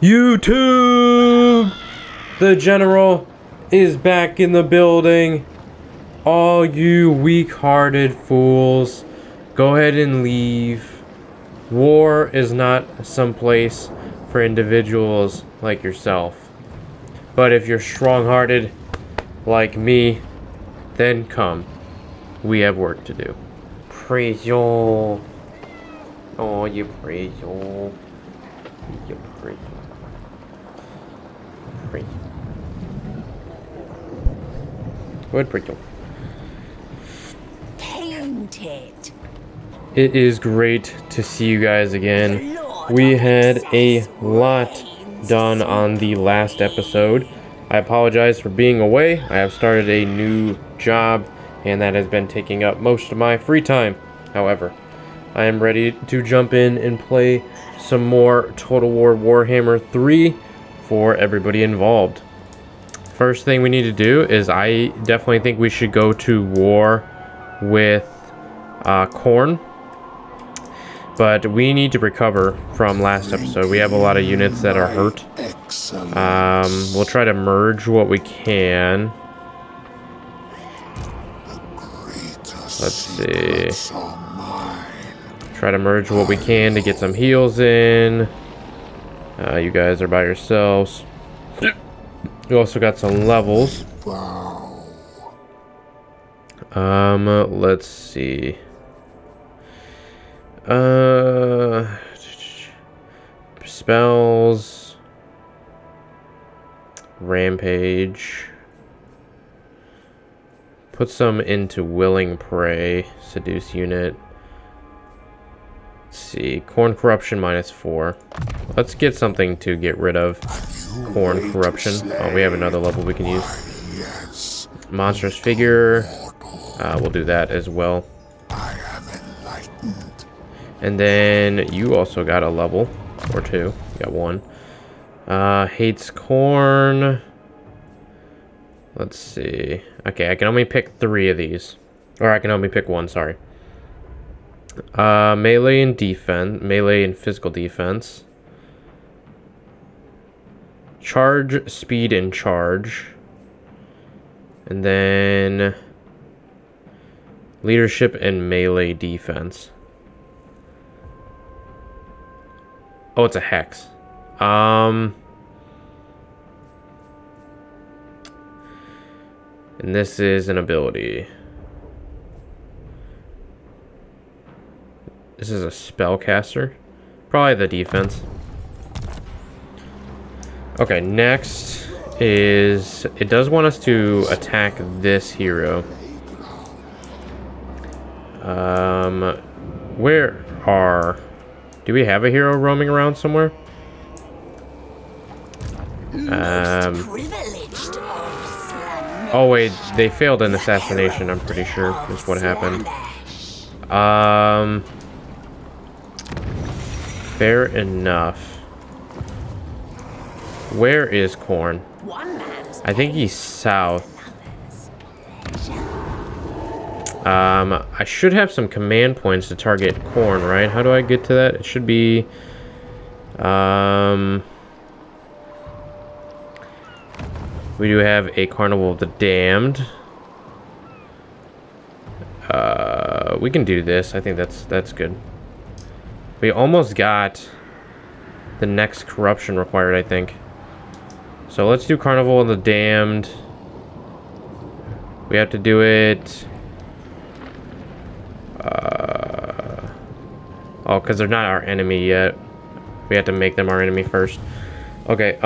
YouTube! The general is back in the building. All you weak-hearted fools, go ahead and leave. War is not someplace for individuals like yourself. But if you're strong-hearted like me, then come. We have work to do. Praise y'all. Oh, you praise y'all. You praise y'all. Praise y'all. Good praise y'all. Painted. It is great to see you guys again. We had a lot done on the last episode. I apologize for being away. I have started a new job, and that has been taking up most of my free time. However, I am ready to jump in and play some more Total War Warhammer 3 for everybody involved. First thing we need to do is I definitely think we should go to war with Khorne. But we need to recover from last episode. We have a lot of units that are hurt. We'll try to merge what we can. Let's see. Try to merge what we can to get some heals in. You guys are by yourselves. You also got some levels. Let's see. Spells. Rampage. Put some into Willing Prey. Seduce unit. Let's see. Khorne Corruption -4. Let's get something to get rid of. Khorne Corruption. Oh, we have another level we can use. Monstrous Figure. We'll do that as well. And then you also got a level or two. You got one. Hates Khorne. Let's see. Okay, I can only pick three of these. Or I can only pick one, sorry. Melee and defense. Melee and physical defense. Charge, speed, and charge. And then leadership and melee defense. Oh, it's a hex. And this is an ability. This is a spellcaster. Probably the defense. Okay, next is... It does want us to attack this hero. Where are... Do we have a hero roaming around somewhere? Oh wait, they failed an assassination, I'm pretty sure is what happened. Fair enough. Where is Khorne? I think he's south. I should have some command points to target Khorne, right? How do I get to that? It should be, we do have a Carnival of the Damned. We can do this. I think that's good. We almost got the next corruption required, I think. So let's do Carnival of the Damned. We have to do it... oh, because they're not our enemy yet. We have to make them our enemy first. Okay,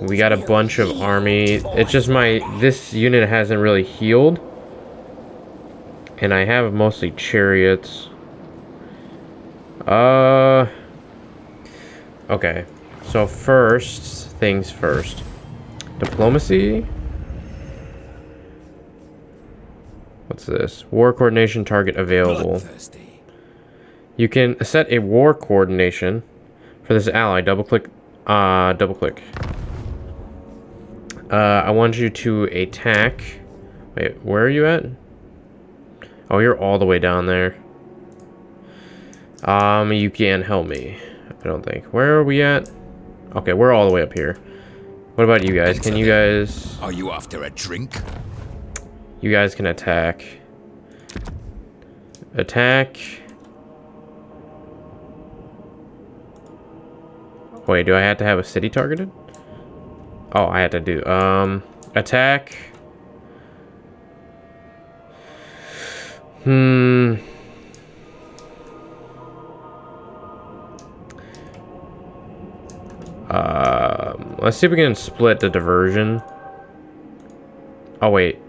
we got a bunch of army. It's just my... This unit hasn't really healed. And I have mostly chariots. Okay. So first things first. Diplomacy... What's this? War coordination target available. You can set a war coordination for this ally. Double click. I want you to attack. Wait, where are you at? Oh, you're all the way down there. You can't help me, I don't think. Where are we at? Okay, we're all the way up here. What about you guys? Can you guys... Are you after a drink? You guys can attack. Attack. Wait, do I have to have a city targeted? Oh, I had to do... attack. Let's see if we can split the diversion. Oh, wait.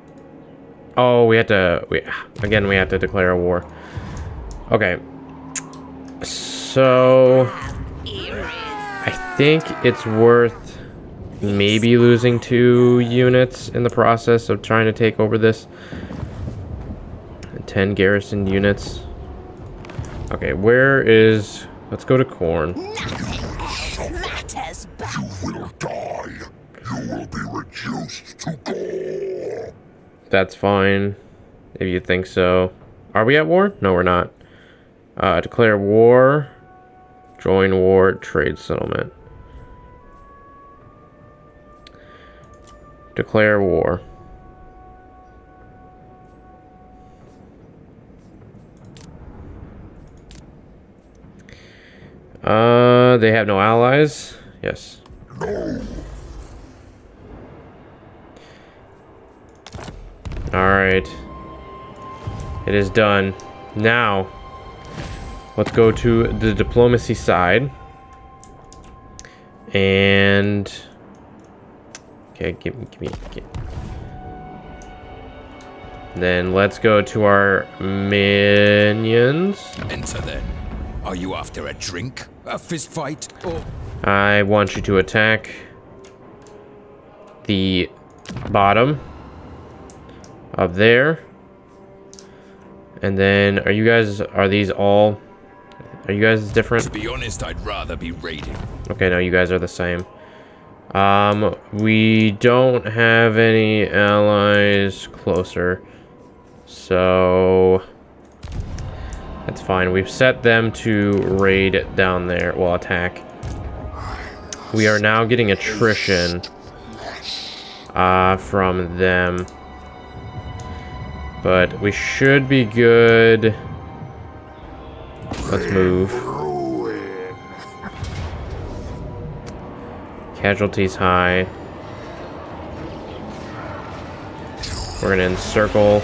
Oh, we have to... we have to declare a war. Okay. So... I think it's worth maybe losing 2 units in the process of trying to take over this. 10 garrison units. Okay, where is... Let's go to Khorne. You will die. You will be reduced to gore. That's fine, if you think so. Are we at war? No, we're not. Declare war. Join war. Trade settlement. Declare war. They have no allies. Yes. No. Alright. It is done. Now, let's go to the diplomacy side. And... Okay, give me. Then let's go to our minions. Enter then. Are you after a drink? A fist fight? Or... I want you to attack the bottom up there. And then are you guys different? To be honest, I'd rather be raiding. Okay, no, you guys are the same. We don't have any allies closer. So that's fine. We've set them to raid down there. Well, attack. We are now getting attrition from them, but we should be good. Let's move. Casualties high. We're gonna encircle.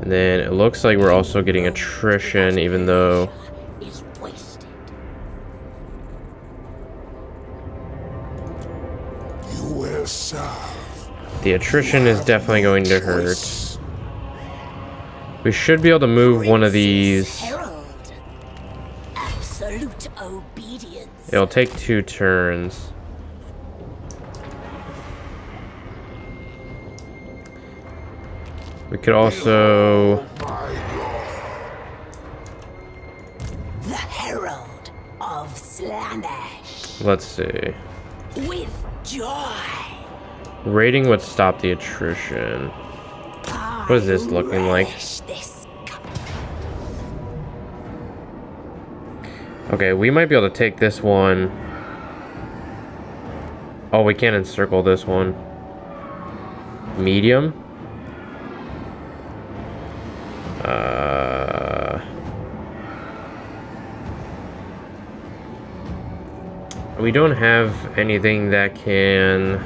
And then it looks like we're also getting attrition, even though... The attrition is definitely going to hurt. We should be able to move one of these. It'll take 2 turns. We could also... The Herald of Slaanesh. Let's see. With joy. Raiding would stop the attrition. What is this looking like? Okay, we might be able to take this one. Oh, we can't encircle this one. Medium? We don't have anything that can...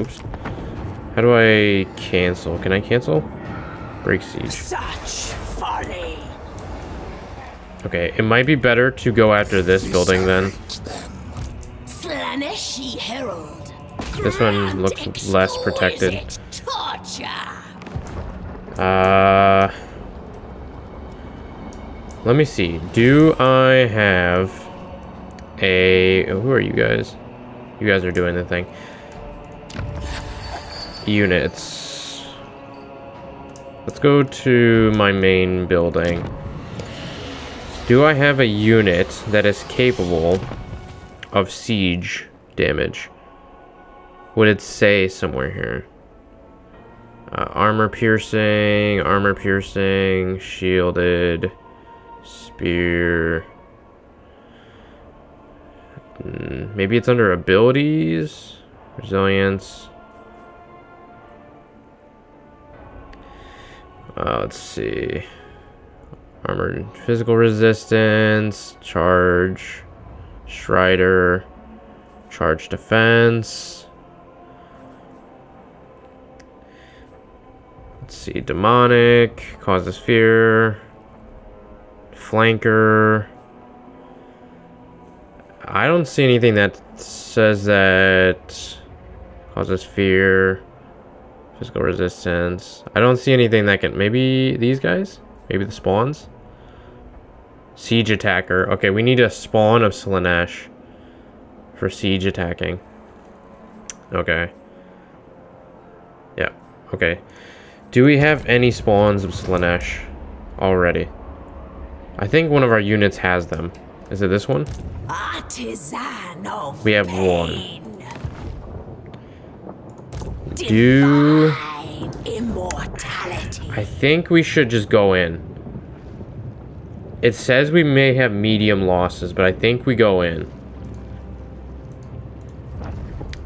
Oops. How do I cancel? Can I cancel? Break siege. Such folly. Okay, it might be better to go after this building then. This one looks less protected. Let me see. Do I have a... Who are you guys? You guys are doing the thing. Units. Let's go to my main building. Do I have a unit that is capable of siege damage? Would it say somewhere here? armor piercing, shielded, spear. Maybe it's under abilities, resilience. Let's see. Armored physical resistance, charge, Strider, charge defense. Let's see, demonic, causes fear, flanker. I don't see anything that says that causes fear, physical resistance. I don't see anything that can, maybe these guys? Maybe the spawns? Siege attacker. Okay, we need a spawn of Slaanesh for siege attacking. Okay. Yeah, okay. Do we have any spawns of Slaanesh already? I think one of our units has them. Is it this one? Artisan of Pain. We have one. Do... immortality. I think we should just go in. It says we may have medium losses, but I think we go in.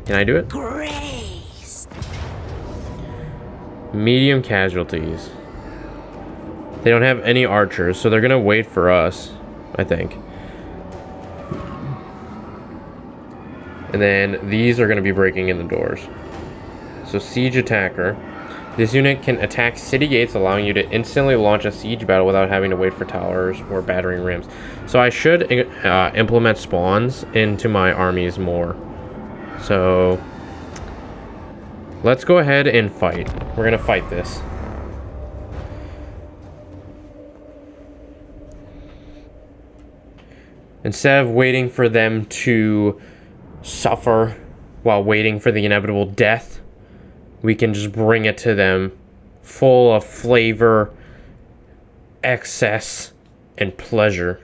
Can I do it? Grace. Medium casualties. They don't have any archers, so they're gonna wait for us, I think. And then these are going to be breaking in the doors. So siege attacker. This unit can attack city gates, allowing you to instantly launch a siege battle without having to wait for towers or battering rams. So I should implement spawns into my armies more. So let's go ahead and fight. We're going to fight this. Instead of waiting for them to suffer while waiting for the inevitable death, we can just bring it to them full of flavor, excess, and pleasure.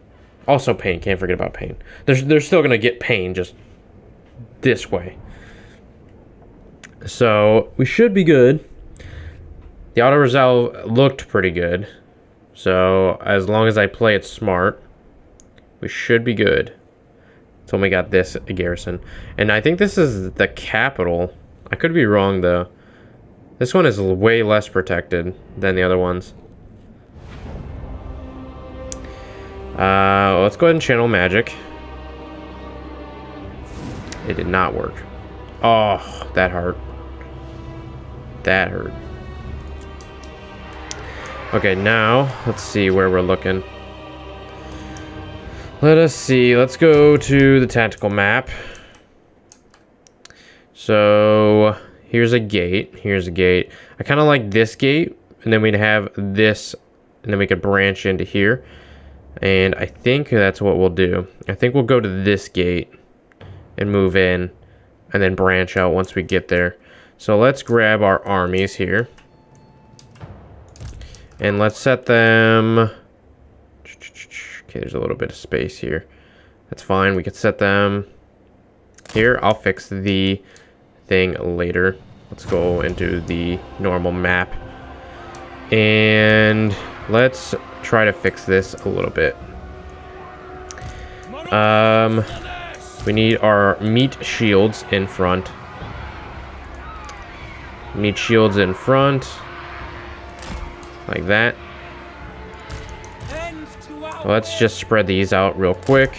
Also pain, can't forget about pain. They're still gonna get pain, just this way. So we should be good. The auto resolve looked pretty good, so as long as I play it smart, we should be good. So we got this garrison. And I think this is the capital. I could be wrong, though. This one is way less protected than the other ones. Let's go ahead and channel magic. It did not work. Oh, that hurt. That hurt. Okay, now let's see where we're looking. Let us see. Let's go to the tactical map. So here's a gate. Here's a gate. I kind of like this gate, and then we'd have this, and then we could branch into here. And I think that's what we'll do. I think we'll go to this gate and move in, and then branch out once we get there. So let's grab our armies here, and let's set them. Okay, there's a little bit of space here. That's fine. We could set them here. I'll fix the thing later. Let's go into the normal map. And let's try to fix this a little bit. We need our meat shields in front. Meat shields in front. Like that. Let's just spread these out real quick.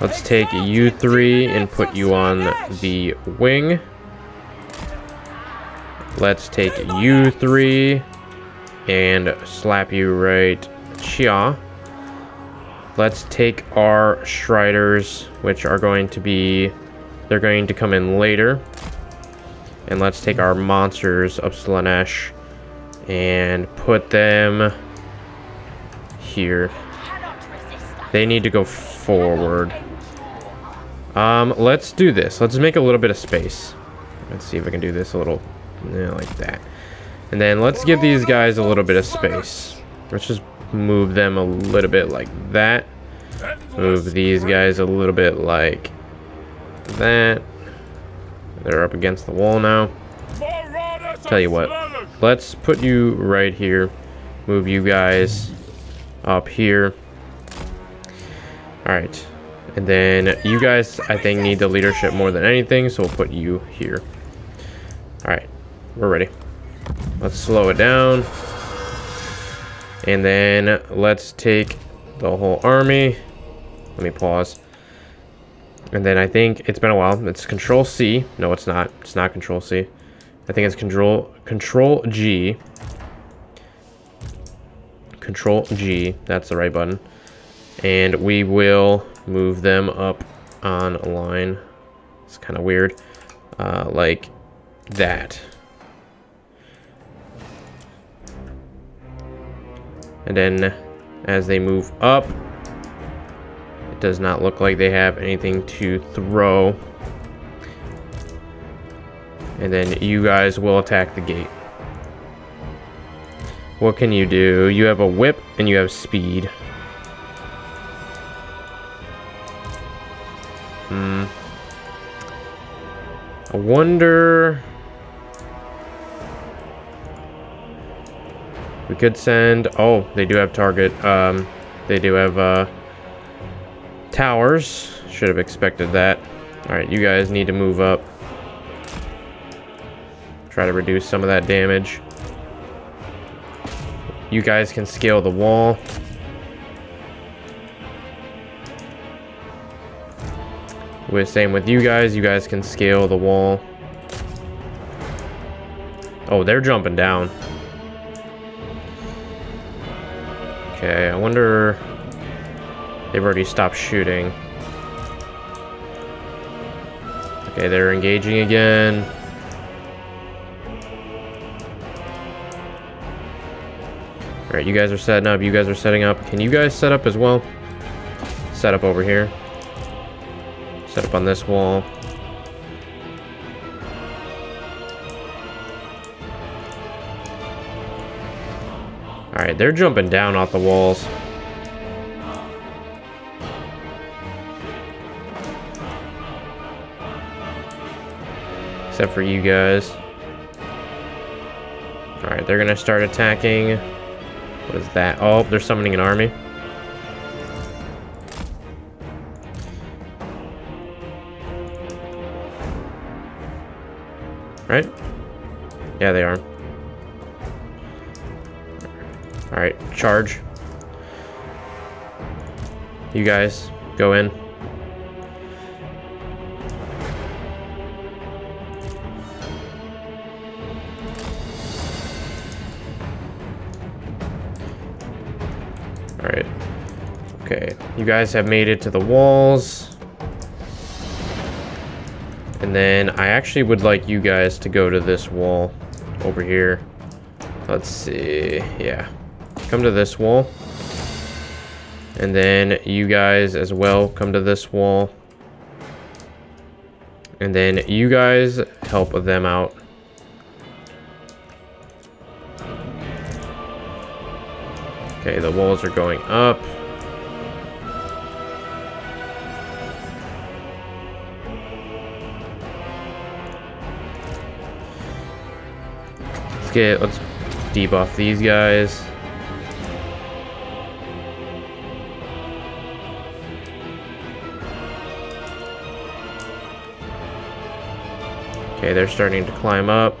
Let's take you three and put you on the wing. Let's take you three and slap you right here. Let's take our Striders, which are going to be... they're going to come in later. And let's take our monsters of Slaanesh and put them... here. They need to go forward. Let's do this. Let's make a little bit of space. Let's see if I can do this a little, yeah, like that. And then let's give these guys a little bit of space. Let's just move them a little bit like that. Move these guys a little bit like that. They're up against the wall now. Tell you what, let's put you right here. Move you guys up here. All right. And then you guys, I think, need the leadership more than anything, so we'll put you here. All right, we're ready. Let's slow it down. And then let's take the whole army. Let me pause. And then I think it's been a while. It's Control C. No, it's not. It's not Control C. I think it's Control G. Control G. That's the right button. And we will move them up on a line. It's kind of weird. Like that. And then as they move up, it does not look like they have anything to throw. And then you guys will attack the gate. What can you do? You have a whip and you have speed. I wonder... We could send... Oh, they do have target. They do have towers. Should have expected that. Alright, you guys need to move up. Try to reduce some of that damage. You guys can scale the wall. Same with you guys. You guys can scale the wall. Oh, they're jumping down. Okay, I wonder... They've already stopped shooting. Okay, they're engaging again. Alright, you guys are setting up. You guys are setting up. Can you guys set up as well? Set up over here. Set up on this wall. Alright, they're jumping down off the walls. Except for you guys. Alright, they're gonna start attacking. What is that? Oh, they're summoning an army. Right? Yeah, they are. Alright, charge. You guys, go in. Alright. Okay, you guys have made it to the walls. And then I actually would like you guys to go to this wall over here. Let's see. Yeah. Come to this wall. And then you guys as well come to this wall. And then you guys help them out. Okay, the walls are going up. Let's debuff these guys. Okay, they're starting to climb up.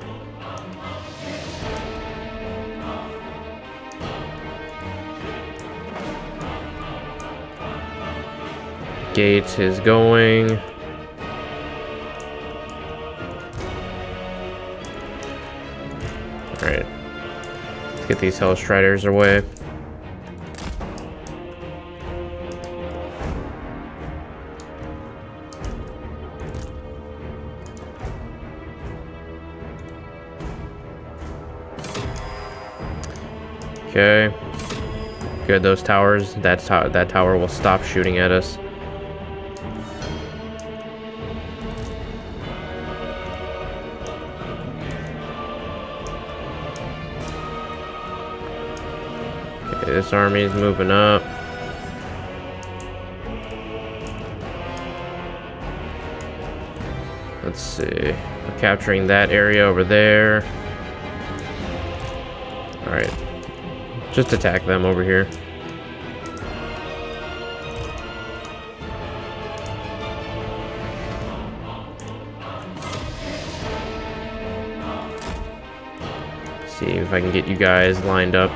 Gate is going. Get these Hellstriders away. Okay. Good, those towers. That tower will stop shooting at us. This army is moving up. Let's see. We're capturing that area over there. Alright. Just attack them over here. See if I can get you guys lined up.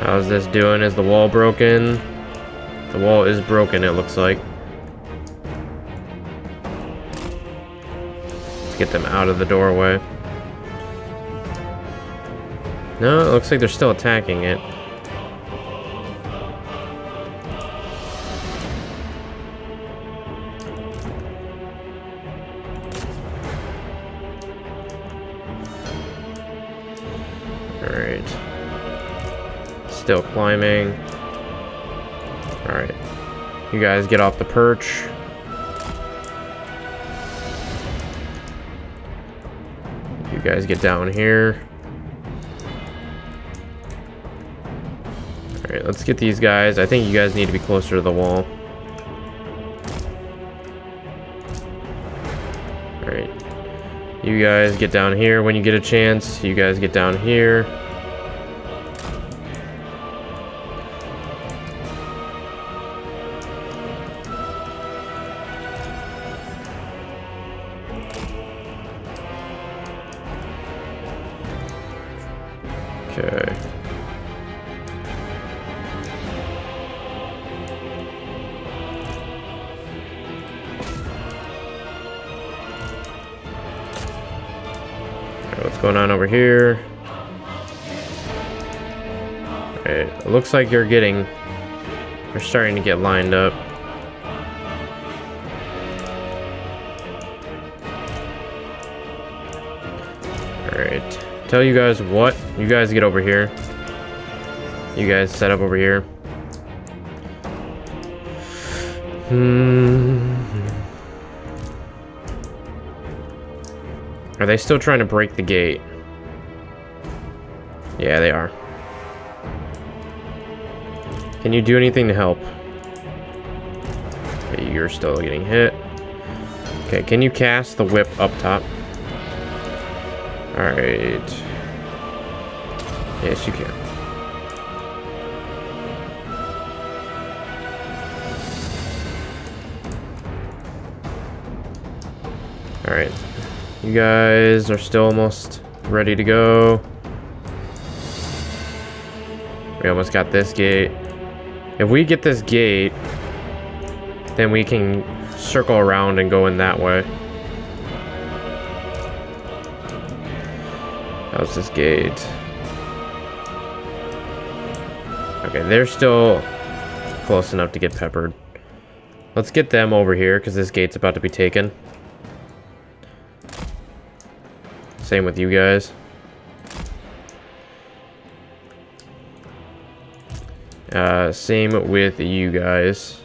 How's this doing? Is the wall broken? The wall is broken, it looks like. Let's get them out of the doorway. No, it looks like they're still attacking it. Still climbing. Alright. You guys get off the perch. You guys get down here. Alright, let's get these guys. I think you guys need to be closer to the wall. Alright. You guys get down here when you get a chance. You guys get down here. What's going on over here? Alright, it looks like you're starting to get lined up. Alright, tell you guys what, you guys get over here. You guys set up over here. Are they still trying to break the gate? Yeah, they are. Can you do anything to help? Okay, you're still getting hit. Okay, can you cast the whip up top? Alright. Yes, you can. Alright. You guys are still almost ready to go. We almost got this gate. If we get this gate, then we can circle around and go in that way. How's this gate? Okay, they're still close enough to get peppered. Let's get them over here because this gate's about to be taken. Same with you guys. Same with you guys.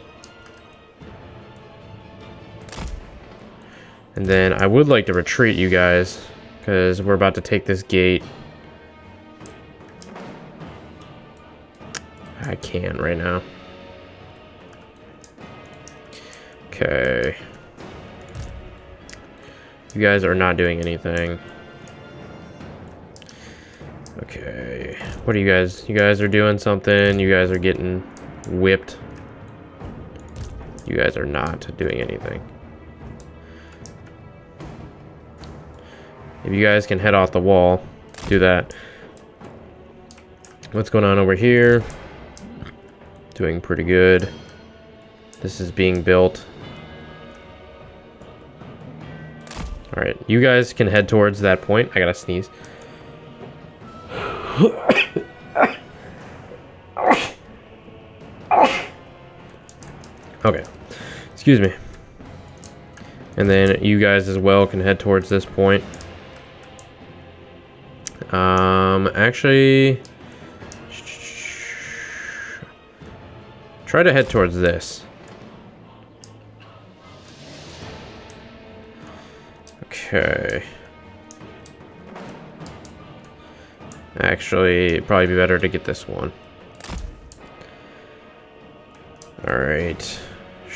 And then I would like to retreat you guys because we're about to take this gate. I can't right now. Okay. You guys are not doing anything. Okay, what are you guys? You guys are doing something. You guys are getting whipped. You guys are not doing anything. If you guys can head off the wall, do that. What's going on over here? Doing pretty good. This is being built. All right, you guys can head towards that point. I gotta sneeze. Okay, excuse me. And then you guys as well can head towards this point. Actually, try to head towards this. Okay. Actually, it'd probably be better to get this one. Alright.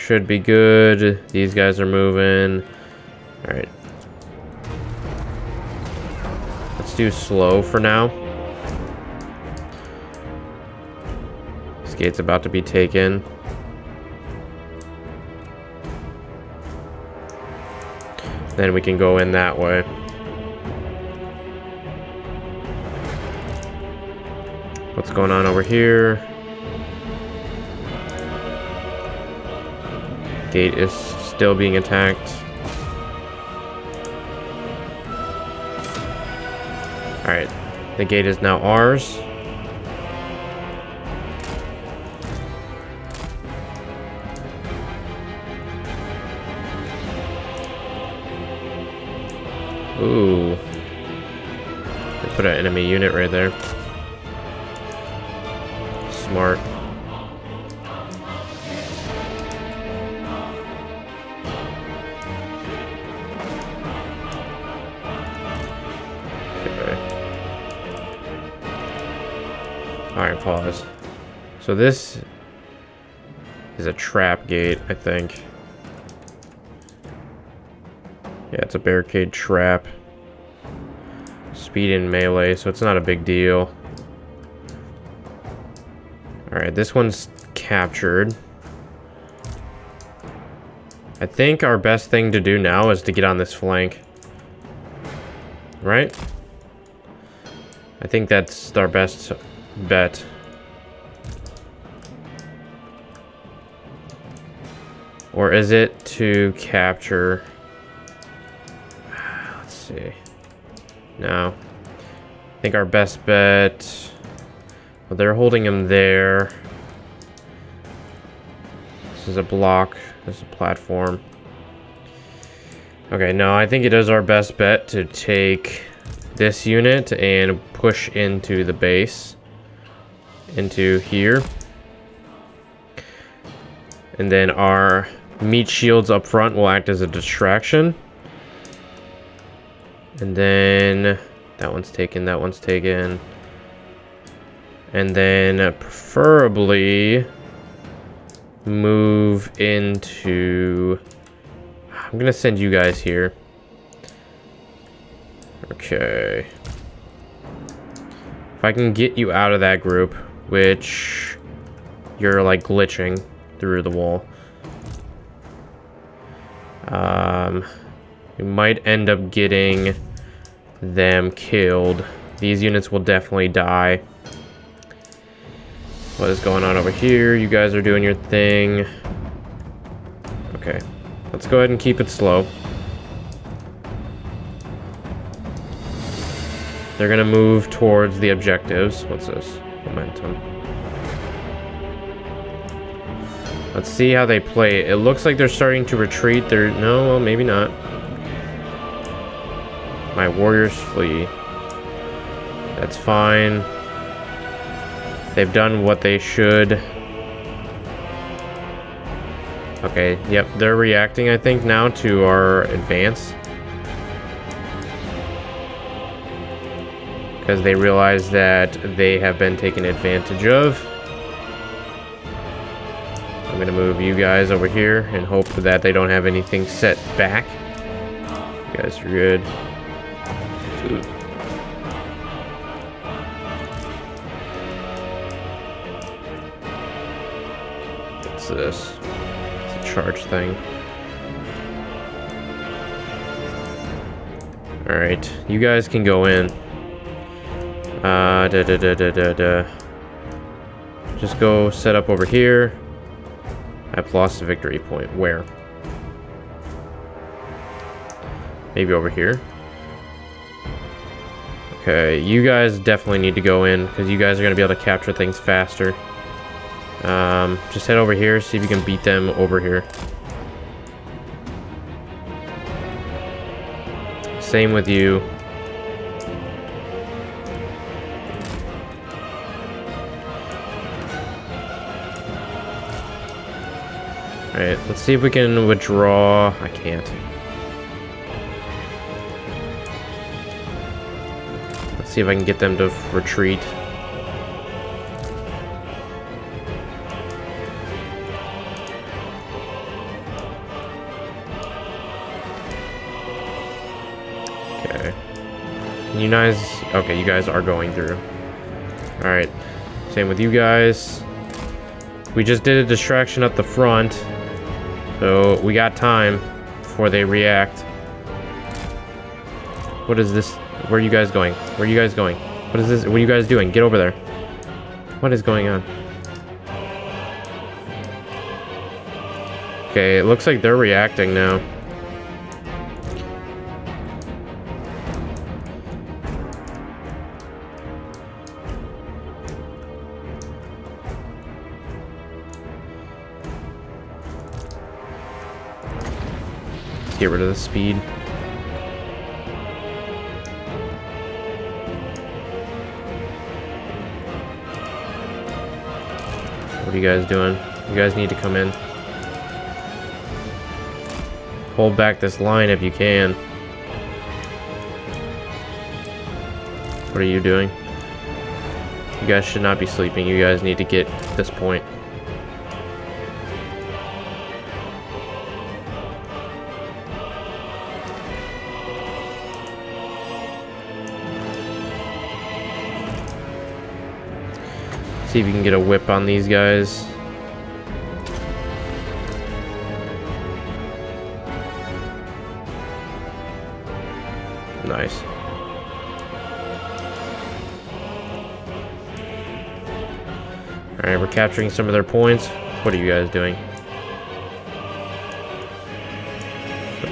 should be good. These guys are moving. All right. Let's do slow for now. This gate's about to be taken. Then we can go in that way. What's going on over here? Gate is still being attacked. All right, the gate is now ours. Ooh, they put an enemy unit right there. Smart. Alright, pause. So this is a trap gate, I think. Yeah, it's a barricade trap. Speed and melee, so it's not a big deal. Alright, this one's captured. I think our best thing to do now is to get on this flank. Right? I think that's our best bet. Or is it to capture? Let's see. No. I think our best bet. Well, they're holding him there. This is a block. This is a platform. Okay, no, I think it is our best bet to take this unit and push into the base. Into here, and then our meat shields up front will act as a distraction, and then that one's taken, that one's taken, and then preferably move into, I'm gonna send you guys here. Okay, if I can get you out of that group, which you're like glitching through the wall. You might end up getting them killed. These units will definitely die. What is going on over here? You guys are doing your thing. Okay, let's go ahead and keep it slow. They're gonna move towards the objectives. What's this? Momentum. Let's see how they play. It looks like they're starting to retreat. They're no, well, maybe not. My warriors flee. That's fine. They've done what they should. Okay, yep, they're reacting, I think, now to our advance. Because they realize that they have been taken advantage of. I'm gonna move you guys over here and hope that they don't have anything set back. You guys are good. Ooh. What's this? It's a charge thing. Alright, you guys can go in. Just go set up over here. I've lost a victory point. Where? Maybe over here. Okay, you guys definitely need to go in because you guys are going to be able to capture things faster. Just head over here, see if you can beat them over here. Same with you. Alright, let's see if we can withdraw. I can't. Let's see if I can get them to retreat. You guys, okay, you guys are going through. All right, same with you guys. We just did a distraction up the front, so we got time before they react. What is this? Where are you guys going? Where are you guys going? What is this? What are you guys doing? Get over there. What is going on? Okay, it looks like they're reacting now. Let's get rid of the speed. What are you guys doing? You guys need to come in. Hold back this line if you can. What are you doing? You guys should not be sleeping. You guys need to get this point. See if you can get a whip on these guys. Nice. Alright, we're capturing some of their points. What are you guys doing?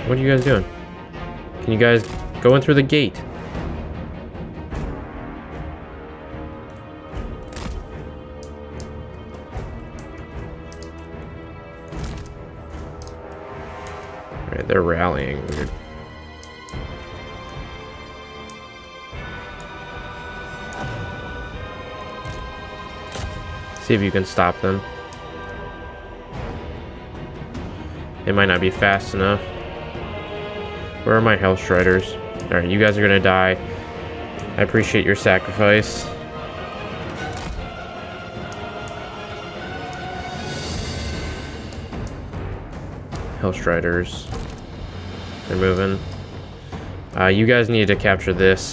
What are you guys doing? Can you guys go in through the gate? They're rallying. Weird. See if you can stop them. They might not be fast enough. Where are my Hellstriders? All right, you guys are gonna die. I appreciate your sacrifice. Hellstriders. They're moving. You guys need to capture this.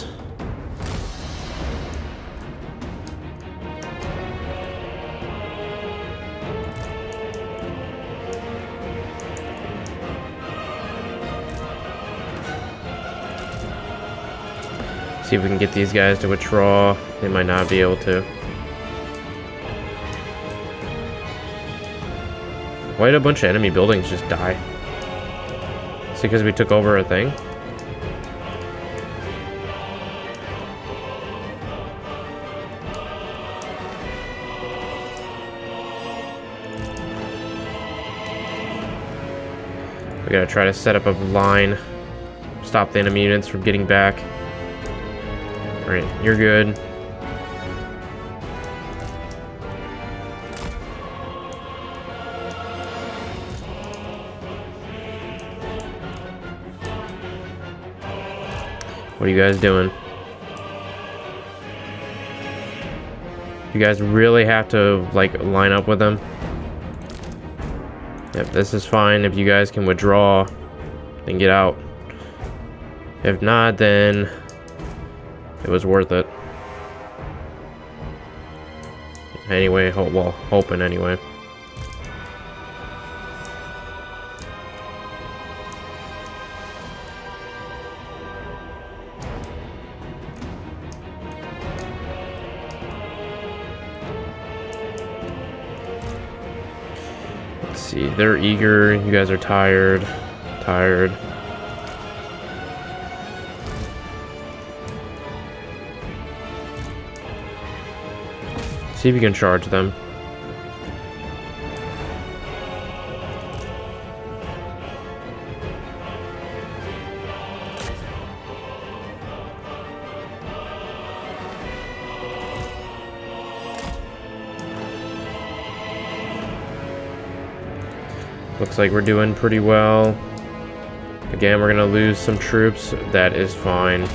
See if we can get these guys to withdraw. They might not be able to. Why did a bunch of enemy buildings just die? It's because we took over a thing. We gotta try to set up a line, stop the enemy units from getting back. All right, you're good. What are you guys doing? You guys really have to, like, line up with them. Yep, this is fine. If you guys can withdraw, then get out. If not, then it was worth it. Anyway, well, hoping anyway. See, they're eager. You guys are tired. Tired. See if you can charge them. Looks like we're doing pretty well. Again, we're gonna lose some troops. That is fine.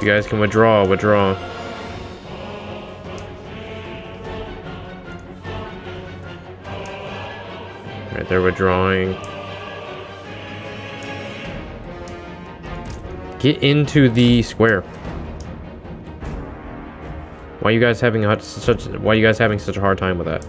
You guys can withdraw, withdraw. All right, they're withdrawing. Get into the square. Why are you guys having such a hard time with that?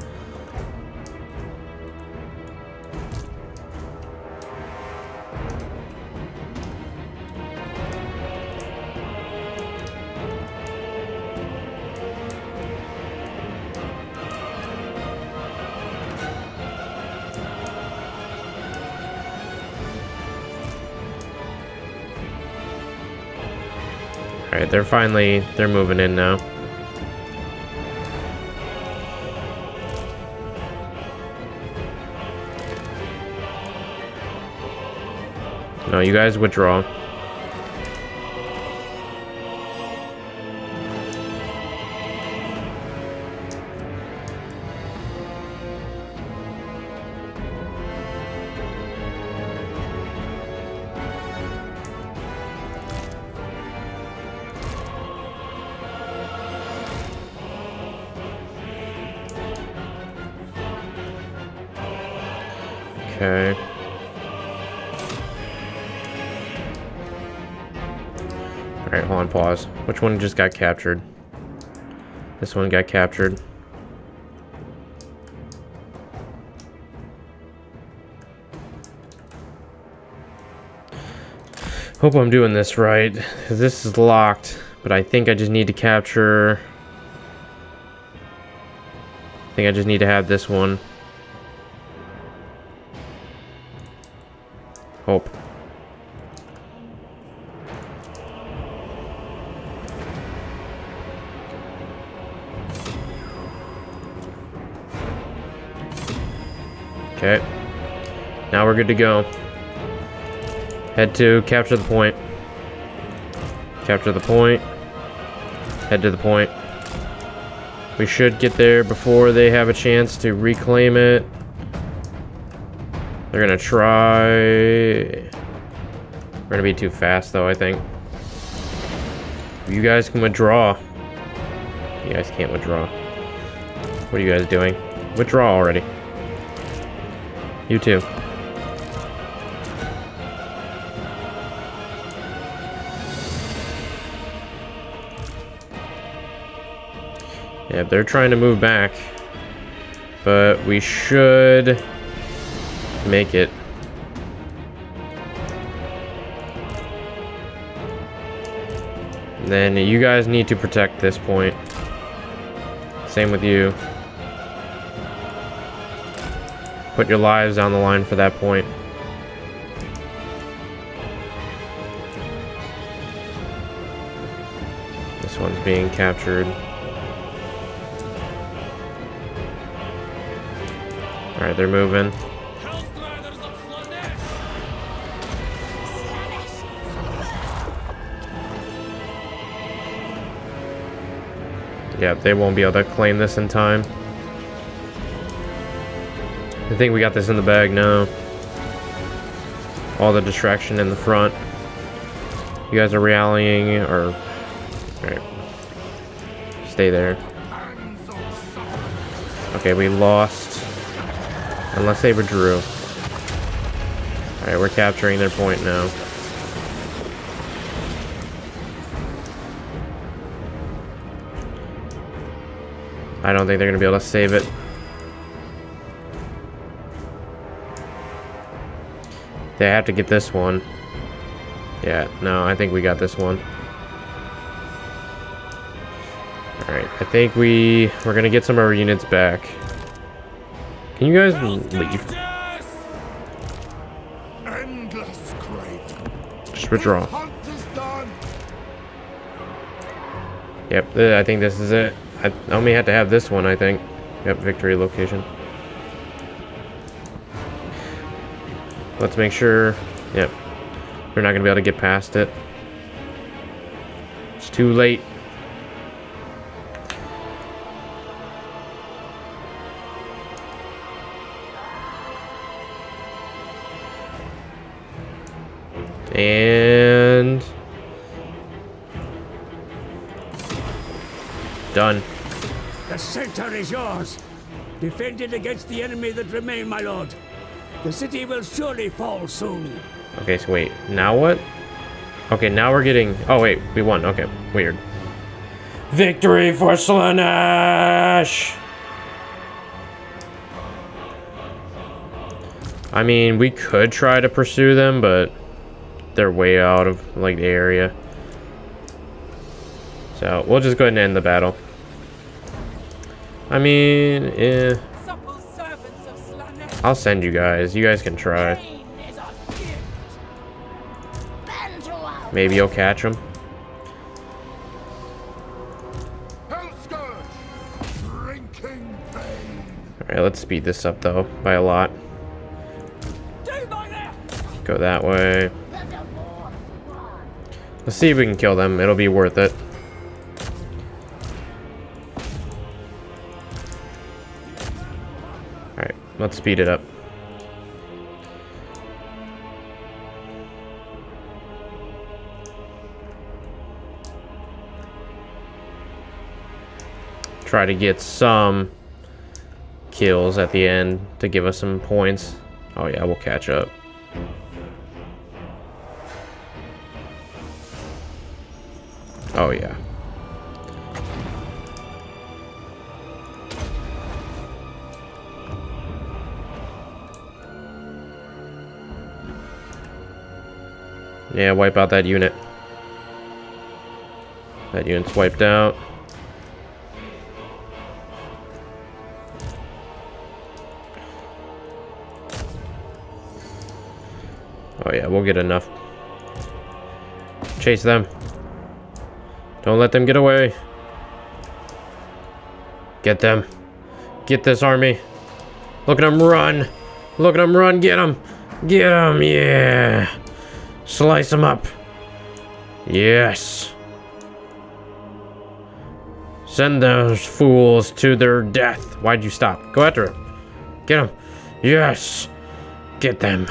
Alright, they're moving in now. No, you guys withdraw. Okay. Alright, hold on, pause. Which one just got captured? This one got captured. Hope I'm doing this right. This is locked, but I think I just need to capture... I think I just need to have this one. Hope. Okay, now we're good to go. Head to capture the point. Capture the point. Head to the point. We should get there before they have a chance to reclaim it. They're gonna try. We're gonna be too fast though, I think. You guys can withdraw. You guys can't withdraw. What are you guys doing? Withdraw already. You too. Yeah, they're trying to move back, but we should make it. Then you guys need to protect this point. Same with you. Put your lives on the line for that point. This one's being captured. All right, they're moving. Hellstriders of Slaanesh. Yeah, they won't be able to claim this in time. I think we got this in the bag now. All the distraction in the front. You guys are rallying, or... Alright. Stay there. Okay, we lost. Unless they withdrew. Alright, we're capturing their point now. I don't think they're gonna be able to save it. They have to get this one. Yeah, no, I think we got this one. Alright, I think we're gonna get some of our units back. Can you guys leave? Just withdraw. Yep, I think this is it. I only had to have this one, I think. Yep, victory location. Let's make sure, yep, we're not gonna be able to get past it. It's too late. And... Done. The center is yours. Defend it against the enemy that remain, my lord. The city will surely fall soon. Okay, so wait, now what? Okay, now we're getting... Oh, wait. We won. Okay. Weird. Victory for Slaanesh! I mean, we could try to pursue them, but they're way out of, like, the area. So, we'll just go ahead and end the battle. I mean, eh. I'll send you guys. You guys can try. Maybe you'll catch him. Alright, let's speed this up, though, by a lot. Go that way. Let's see if we can kill them. It'll be worth it. Alright, let's speed it up. Try to get some kills at the end to give us some points. Oh yeah, we'll catch up. Oh yeah. Yeah, wipe out that unit. That unit's wiped out. Oh yeah, we'll get enough. Chase them. Don't let them get away. Get them. Get this army. Look at them run. Look at them run. Get them. Get them. Yeah. Slice them up. Yes. Send those fools to their death. Why'd you stop? Go after them. Get them. Yes. Get them.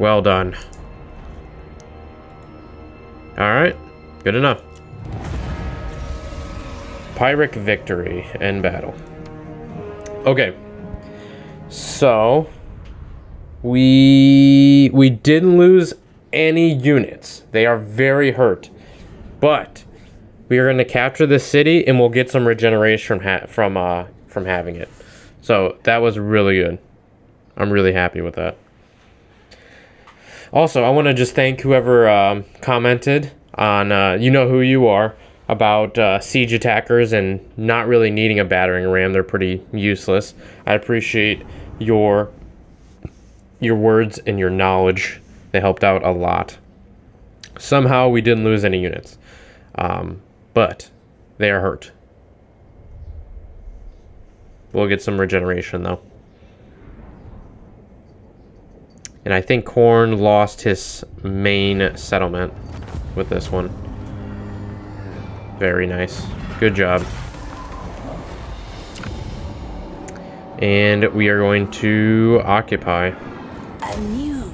Well done. Alright, good enough. Pyrrhic victory in battle. Okay. So, we didn't lose any units. They are very hurt. But, we are going to capture this city and we'll get some regeneration from having it. So, that was really good. I'm really happy with that. Also, I want to just thank whoever commented on, you know who you are, about siege attackers and not really needing a battering ram. They're pretty useless. I appreciate your words and your knowledge. They helped out a lot. Somehow we didn't lose any units, but they are hurt. We'll get some regeneration, though. And I think Khorne lost his main settlement with this one. Very nice. Good job. And we are going to occupy. A new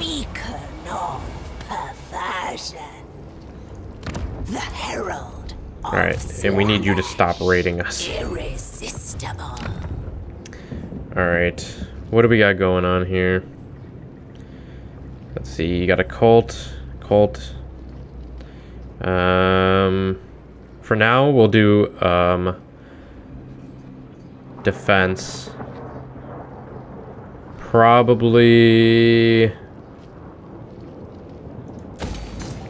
beacon of perversion. The Herald of Slaanesh. Alright, and we need you to stop raiding us. Irresistible. Alright, what do we got going on here? Let's see, you got a cult. For now, we'll do defense. Probably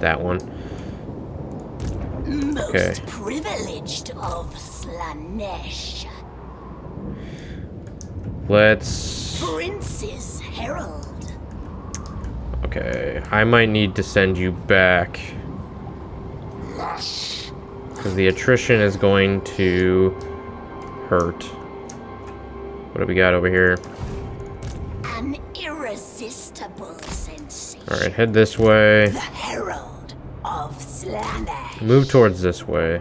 that one. Most okay. Privileged of Slaanesh. Let's. Prince's Herald. Okay, I might need to send you back. Because the attrition is going to hurt. What do we got over here? An irresistible sensation. Alright, head this way. The Herald of Slaanesh. Move towards this way.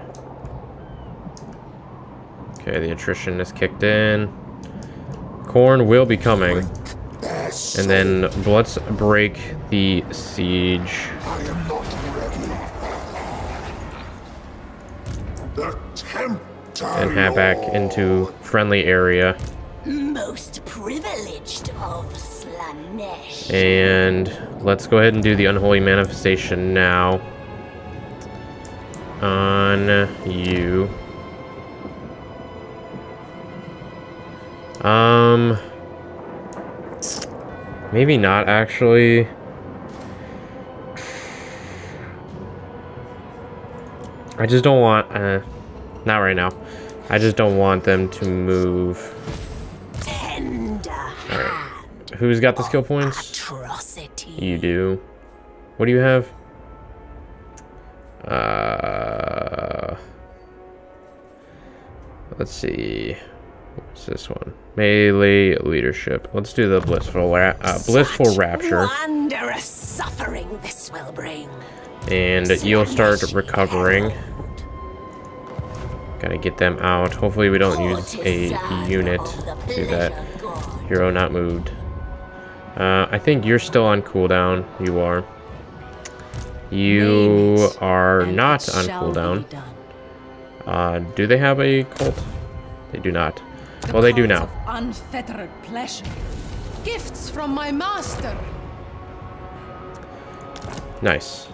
Okay, the attrition is kicked in. Khorne will be coming. And then let's break the siege. I am not ready. The Tempter and head back into friendly area. Most privileged of Slaanesh. And let's go ahead and do the Unholy Manifestation now. On you. Maybe not, actually. I just don't want... not right now. I just don't want them to move. Alright. Who's got the skill points? Atrocity. You do. What do you have? Let's see. What's this one? Melee leadership. Let's do the blissful rapture. Wondrous suffering this will bring. And you'll start recovering. Gotta get them out. Hopefully we don't use a unit to do that. Hero not moved. I think you're still on cooldown. You are. You are not on cooldown. Do they have a cult? They do not. Well, they do now. Unfettered pleasure. Gifts from my master. Nice.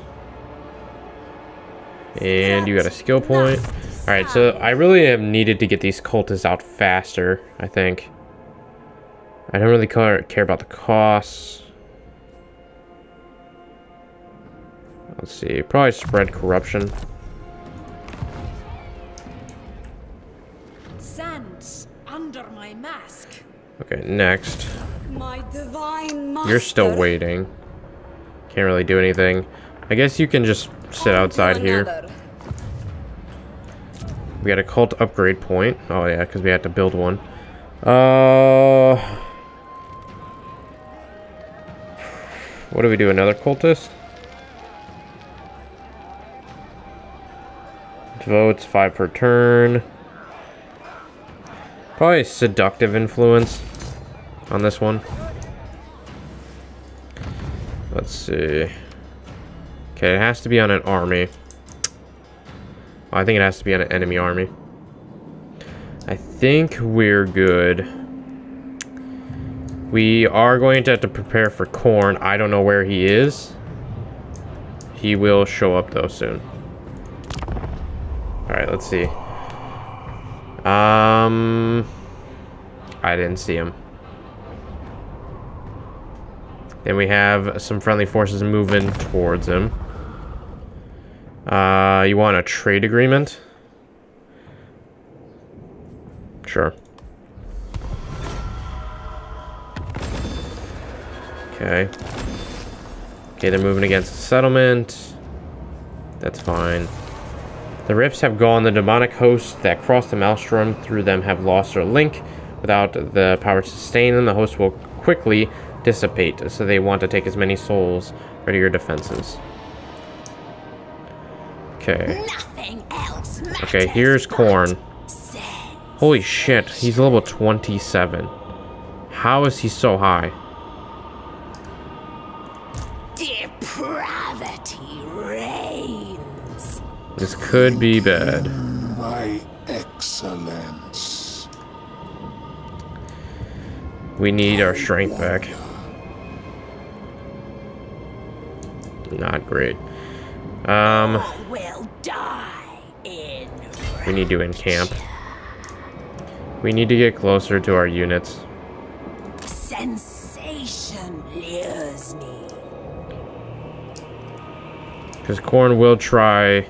And you got a skill point. Alright, so I really have needed to get these cultists out faster, I think. I don't really care about the costs. Let's see, probably spread corruption. Sands under my mask. Okay, next. My divine master. You're still waiting. Can't really do anything. I guess you can just sit outside here. We got a cult upgrade point. Oh yeah, because we had to build one. What do we do? Another cultist? Votes 5 per turn. Probably seductive influence on this one. Let's see. Okay, it has to be on an army. Well, I think it has to be on an enemy army. I think we're good. We are going to have to prepare for Khorne. I don't know where he is. He will show up though soon. Alright, let's see. I didn't see him. Then we have some friendly forces moving towards him. You want a trade agreement? Sure. Okay. Okay, they're moving against the settlement. That's fine. The rifts have gone. The demonic hosts that cross the Maelstrom through them have lost their link. Without the power to sustain them, the hosts will quickly dissipate. So they want to take as many souls out of your defenses. Okay. Nothing else. Okay, here's Khorne. Holy shit, he's level 27. How is he so high? Depravity reigns. This could be bad. My excellence. We need our strength back. Not great. Will die in we need to encamp. We need to get closer to our units. Sensation lures me. Because Khorne will try.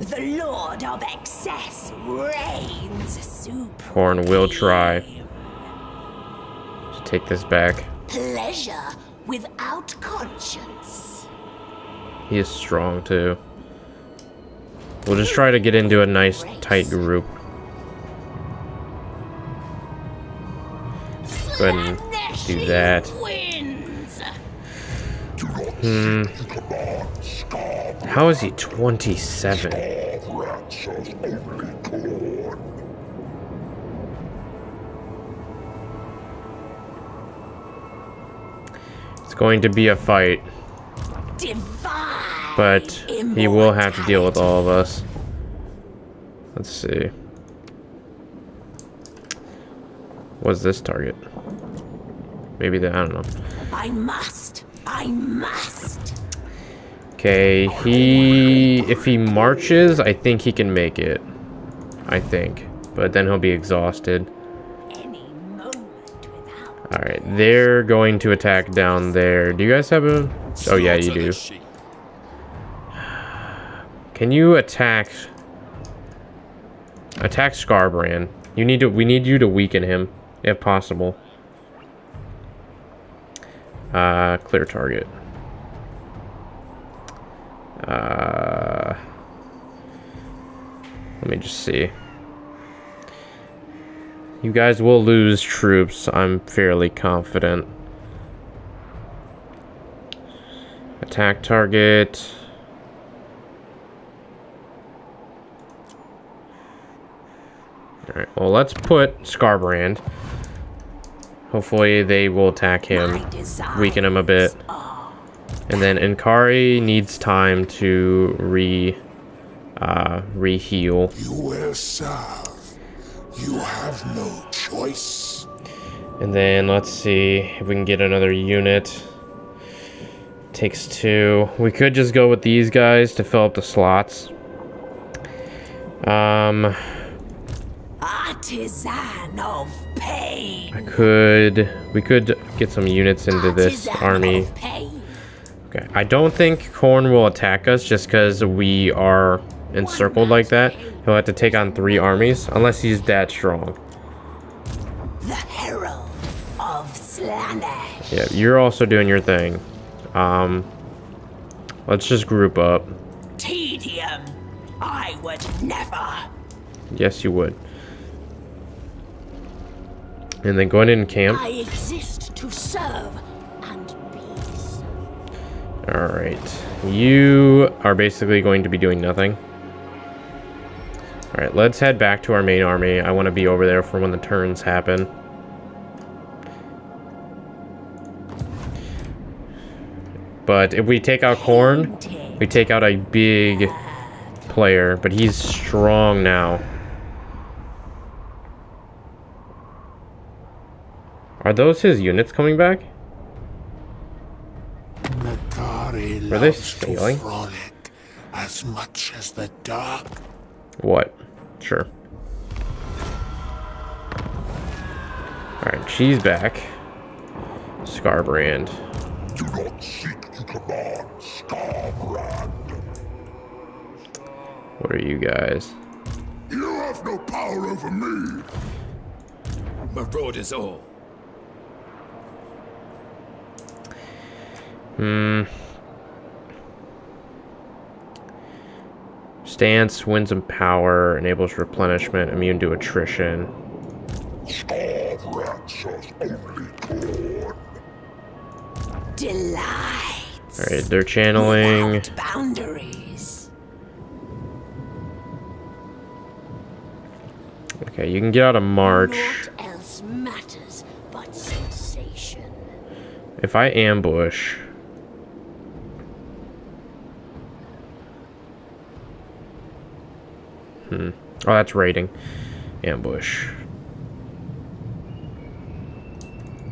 The Lord of Excess reigns supreme. Khorne will try to take this back. Pleasure without conscience. He is strong, too. We'll just try to get into a nice, tight group. Go ahead and do that. How is he 27? It's going to be a fight. But he will have to deal with all of us. Let's see. What's this target? Maybe that, I don't know. I must. Okay, if he marches, I think he can make it. I think. But then he'll be exhausted. Alright, they're going to attack down there. Do you guys have a... Oh, yeah, you do. Can you attack... Attack Scarbrand. You need to... We need you to weaken him, if possible. Clear target. Let me just see. You guys will lose troops, I'm fairly confident. Attack target. Alright, well, let's put Scarbrand. Hopefully they will attack him, weaken him a bit. And then Ankari needs time to re-heal. You will serve. You have no choice. And then let's see if we can get another unit. Takes two. We could just go with these guys to fill up the slots. Artisan of Pain. We could get some units into this army. Okay, I don't think Khorne will attack us just because we are encircled like that. He'll have to take on three armies unless he's that strong. The Herald of Slaanesh. Yeah, you're also doing your thing. Let's just group up. Tedium, I would never. Yes, you would. And then go ahead and camp. I exist to serve. Alright, you are basically going to be doing nothing. Alright, let's head back to our main army. I want to be over there for when the turns happen. But if we take out Khorne, we take out a big player, but he's strong now. Are those his units coming back? Are they stealing? As much as the dark. What? Sure. Alright, she's back. Scarbrand. Do not seek to command, Scarbrand. What are you guys? You have no power over me. Maraud is all. Stance, wins some power, enables replenishment, immune to attrition. Alright, they're channeling. Okay, you can get out of March. What else matters but sensation? If I ambush... Oh, that's raiding. Ambush.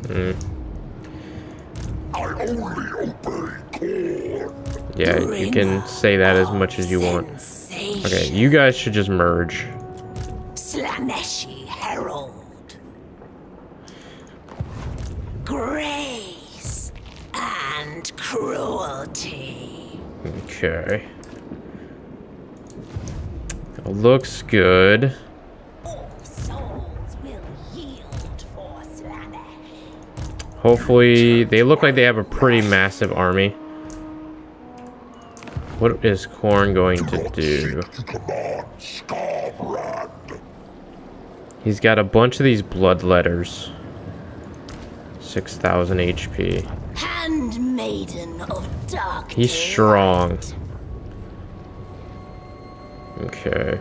I only obey. Yeah, you can say that as much as you want. Okay, you guys should just merge. Slaaneshi Herald. Grace and cruelty. Okay. Looks good. Hopefully, they look like they have a pretty massive army. What is Khorne going to do? He's got a bunch of these bloodletters. 6,000 HP. Handmaiden of dark. He's strong. Okay.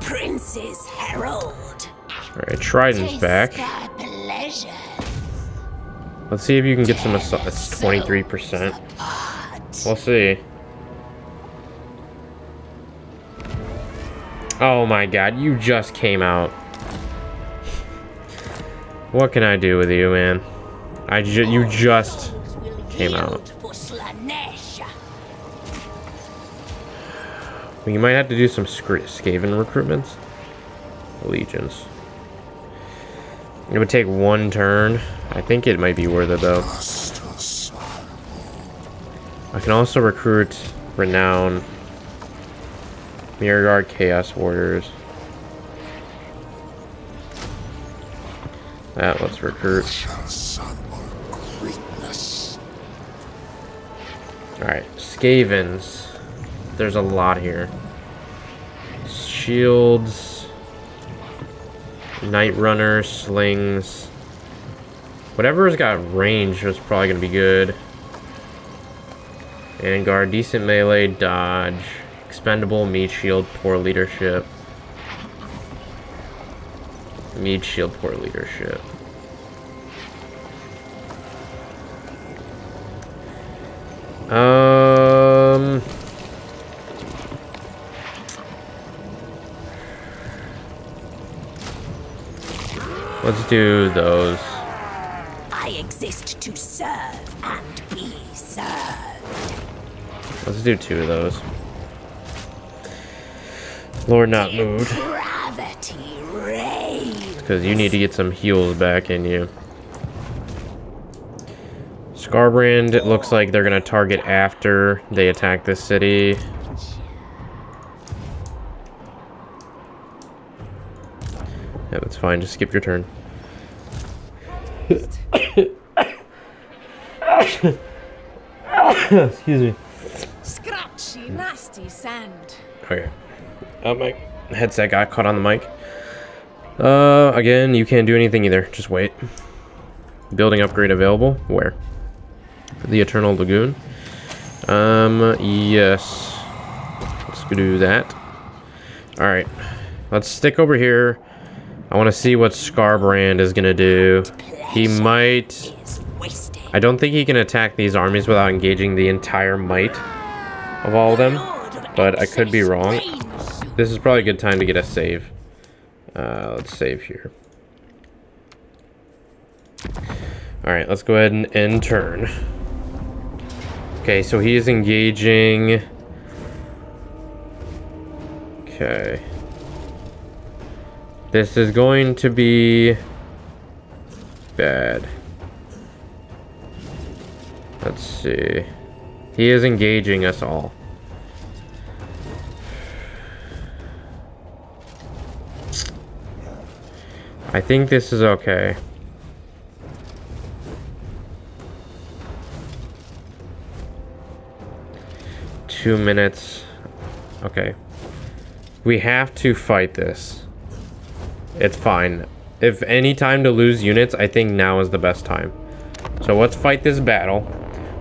Prince's Herald. Alright, Trident's back. Let's see if you can get some assaults. 23%. We'll see. Oh my god, you just came out. What can I do with you, man? You just came out. You might have to do some Skaven recruitments. Allegiance. It would take one turn. I think it might be worth it, though. I can also recruit Renown, Mirror Guard, Chaos Warriors. That let's recruit. Alright, Skavens. There's a lot here. Shields, Night Runner, Slings. Whatever's got range is probably going to be good. And guard, decent melee, dodge, expendable, meat shield, poor leadership. Meat shield, poor leadership. Let's do those. I exist to serve and be served. Let's do two of those. Lord not moved. Because you need to get some heals back in you. Scarbrand, it looks like they're going to target after they attack this city. Yeah, that's fine. Just skip your turn. Excuse me. Scratchy, nasty sand. Okay. My headset got caught on the mic. Again, you can't do anything either. Just wait. Building upgrade available. Where? The Eternal Lagoon. Yes. Let's do that. All right. Let's stick over here. I want to see what Scarbrand is going to do. He might... I don't think he can attack these armies without engaging the entire might of all of them, but I could be wrong. This is probably a good time to get a save. Let's save here. Alright, let's go ahead and end turn. Okay, so he is engaging... Okay... This is going to be bad. Let's see. He is engaging us all. I think this is okay. Two minutes. Okay. We have to fight this. It's fine. If any time to lose units, I think now is the best time. So let's fight this battle.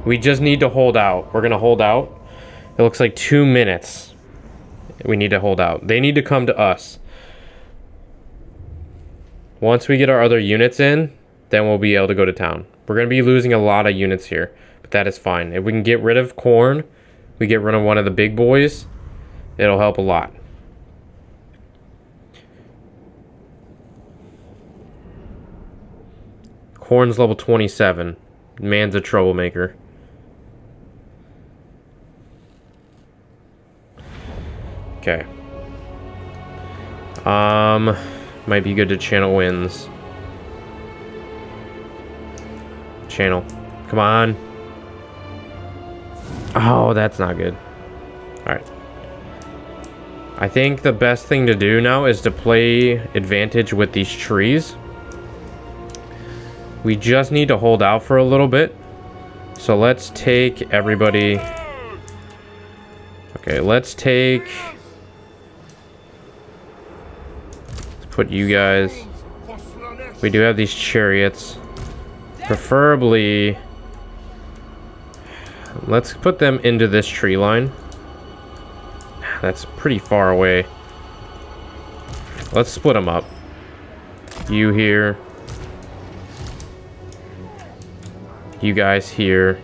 We just need to hold out. We're going to hold out. It looks like 2 minutes. We need to hold out. They need to come to us. Once we get our other units in, then we'll be able to go to town. We're going to be losing a lot of units here, but that is fine. If we can get rid of Khorne, we get rid of one of the big boys, it'll help a lot. Khorne's level 27. Man's a troublemaker. Okay. Might be good to channel winds. Channel. Come on. Oh, that's not good. Alright. I think the best thing to do now is to play advantage with these trees. We just need to hold out for a little bit. So let's take everybody. Okay, let's take... Let's put you guys... We do have these chariots. Preferably... Let's put them into this tree line. That's pretty far away. Let's split them up. You here. You guys here.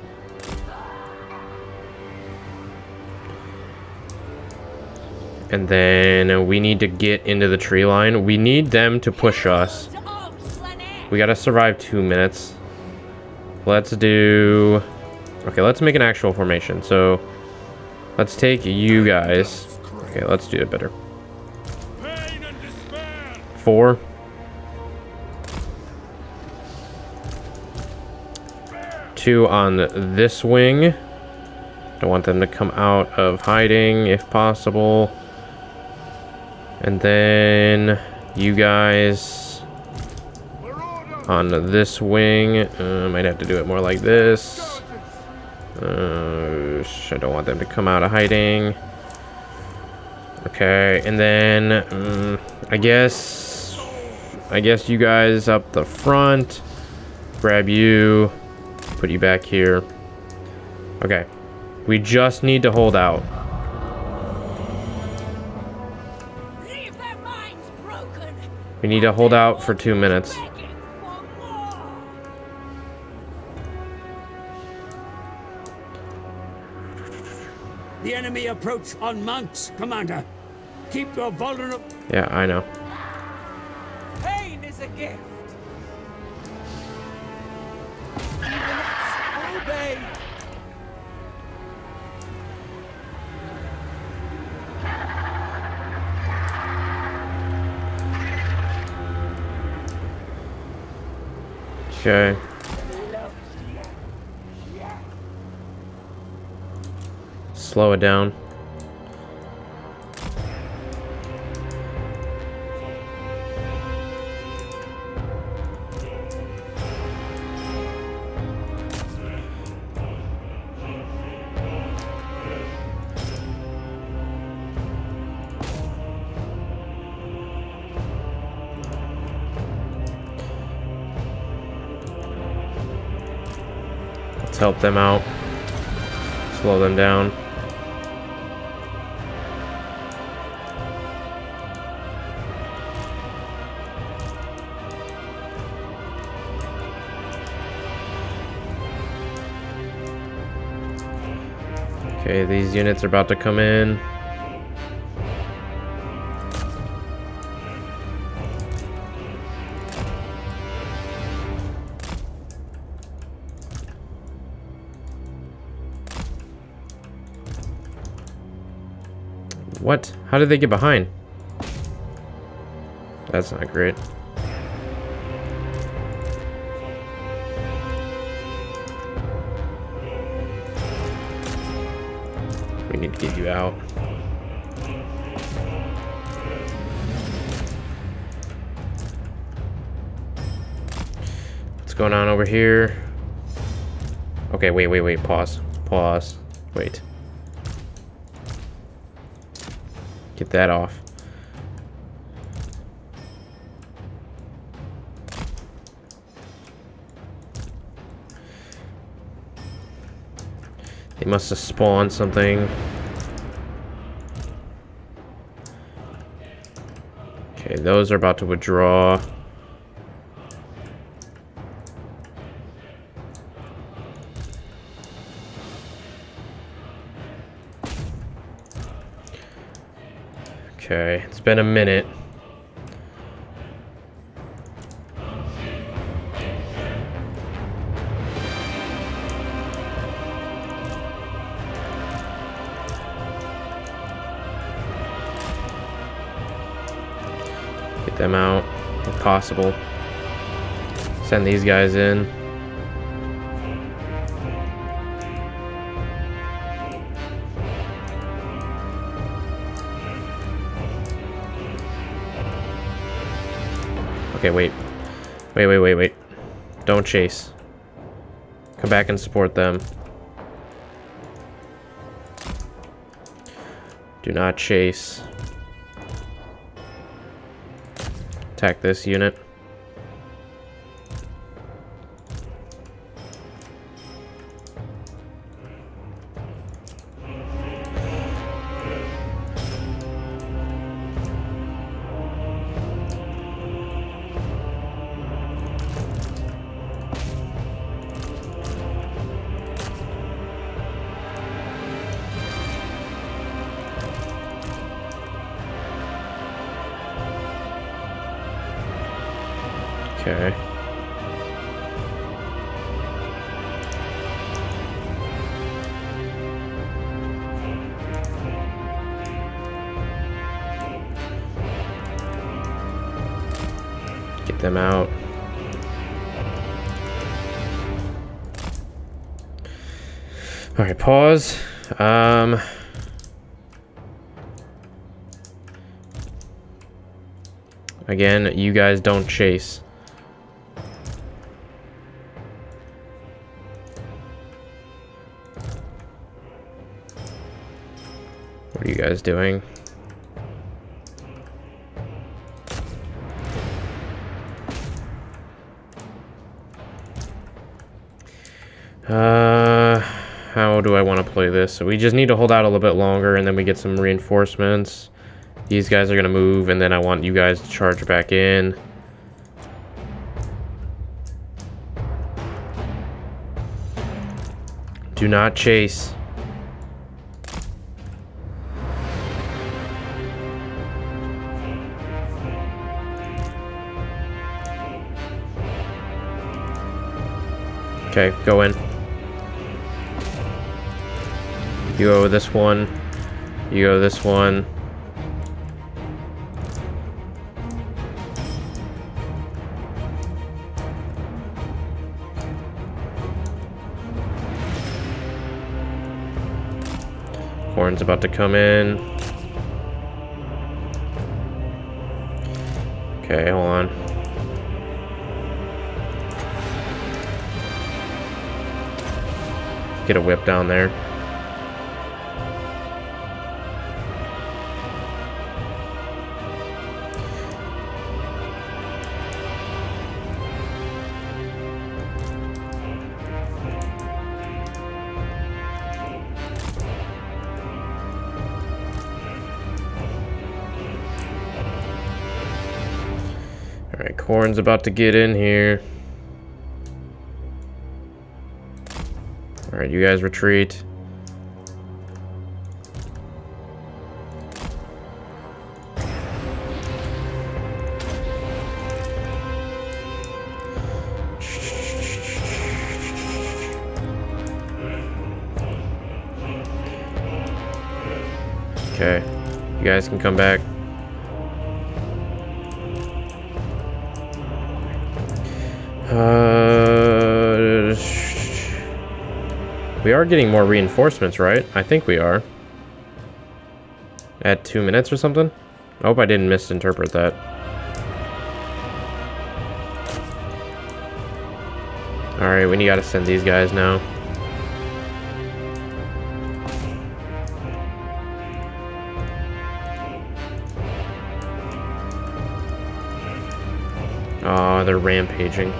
And then we need to get into the tree line. We need them to push us. We gotta survive 2 minutes. Let's do... Okay, let's make an actual formation. So, let's take you guys. Okay, let's do it better. 4. Two on this wing. Don't want them to come out of hiding if possible. And then you guys on this wing. Might have to do it more like this. I don't want them to come out of hiding. Okay, and then I guess you guys up the front. Grab you. Put you back here. Okay. We just need to hold out. Leave their minds broken. We need to hold out for 2 minutes. The enemy approach on monks, Commander. Keep your vulnerable. Yeah, I know. Pain is a gift. Okay. Slow it down. Help them out. Slow them down. Okay, these units are about to come in. What? How did they get behind? That's not great. We need to get you out. What's going on over here? Okay, wait, pause, wait. Get that off. They must have spawned something. Okay, those are about to withdraw. Okay, it's been a minute. Get them out if possible. Send these guys in. Okay, wait. Don't chase. Come back and support them. Do not chase. Attack this unit. Okay. them out. All right, pause. Again, you guys don't chase. What are you guys doing? How do I want to play this? So we just need to hold out a little bit longer, and then we get some reinforcements. These guys are going to move, and then I want you guys to charge back in. Do not chase. Okay, go in. You go with this one. You go with this one. Khorne's about to come in. Okay, hold on. Get a whip down there. All right, Khorne's about to get in here. Alright, you guys retreat. Okay, you guys can come back. We are getting more reinforcements, right? I think we are. At 2 minutes or something? I hope I didn't misinterpret that. Alright, we gotta send these guys now. Aw, they're rampaging.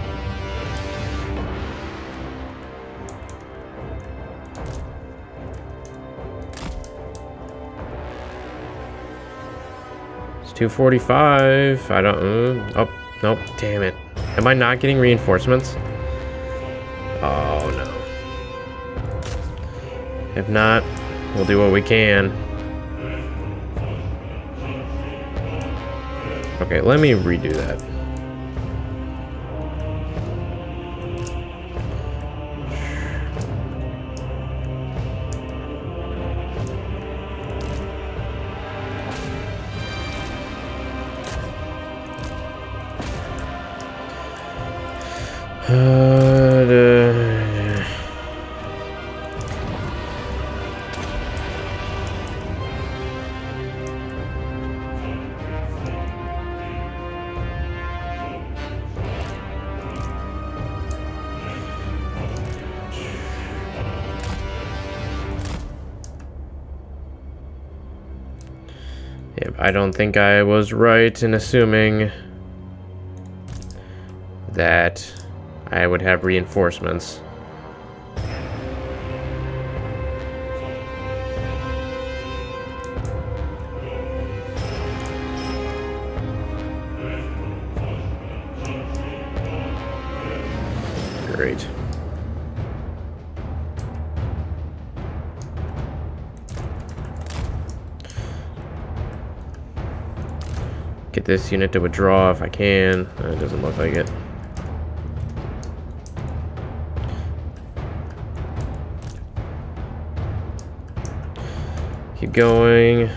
It's 2:45. I don't. Oh, nope. Damn it. Am I not getting reinforcements? Oh no. If not, we'll do what we can. Okay, let me redo that. Yeah, I don't think I was right in assuming that I would have reinforcements. Great. Get this unit to withdraw if I can. It doesn't look like it. Keep going.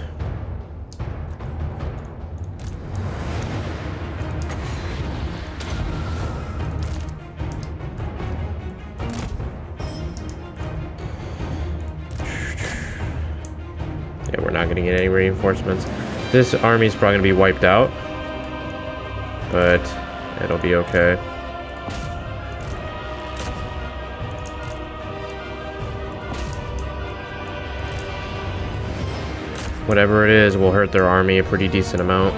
gonna get any reinforcements. This army's probably gonna be wiped out, but it'll be okay. Whatever it is will hurt their army a pretty decent amount.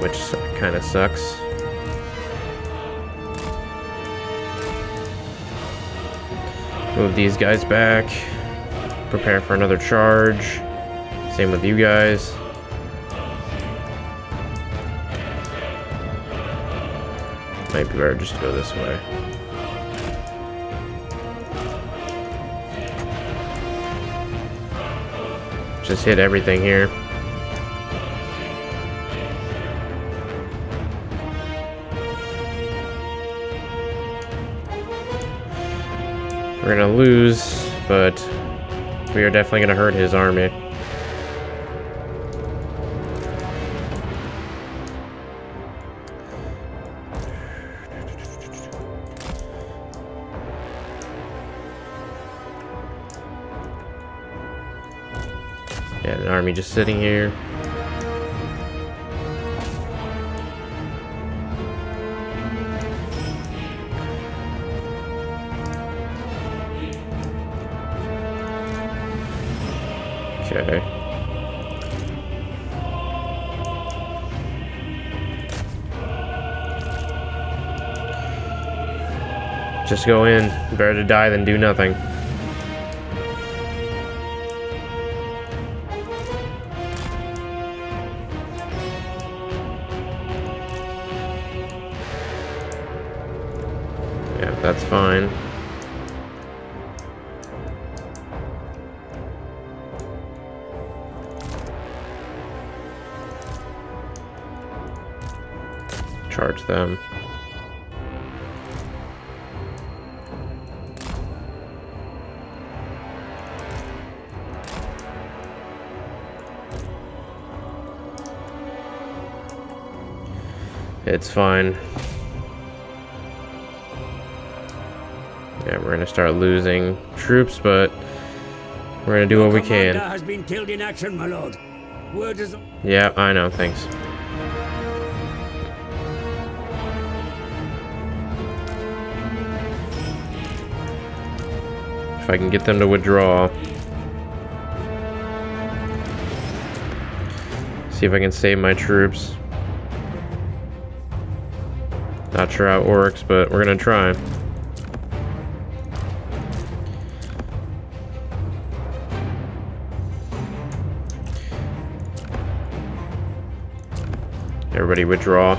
Which kind of sucks. Move these guys back. Prepare for another charge. Same with you guys. Might be better just to go this way. Just hit everything here. We're gonna lose, but we are definitely gonna hurt his army. An army just sitting here. Okay. Just go in. Better to die than do nothing. That's fine. Charge them. It's fine. Yeah, we're gonna start losing troops, but we're gonna do what we can. Has been killed in action, my lord. Word is... Yeah, I know. Thanks. If I can get them to withdraw, see if I can save my troops. Not sure how it works, but we're gonna try. Everybody withdraw.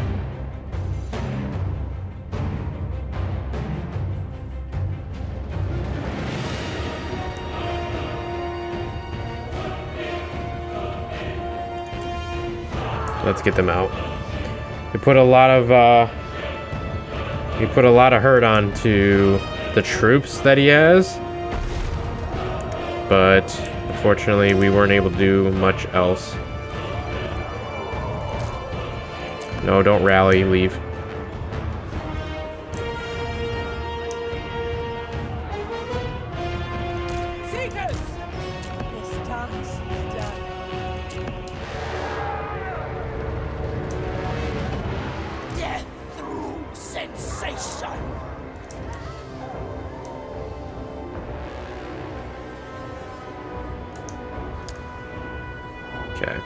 Let's get them out. We put a lot of hurt onto the troops that he has, but unfortunately we weren't able to do much else. No, don't rally, leave. Death through sensation. Okay.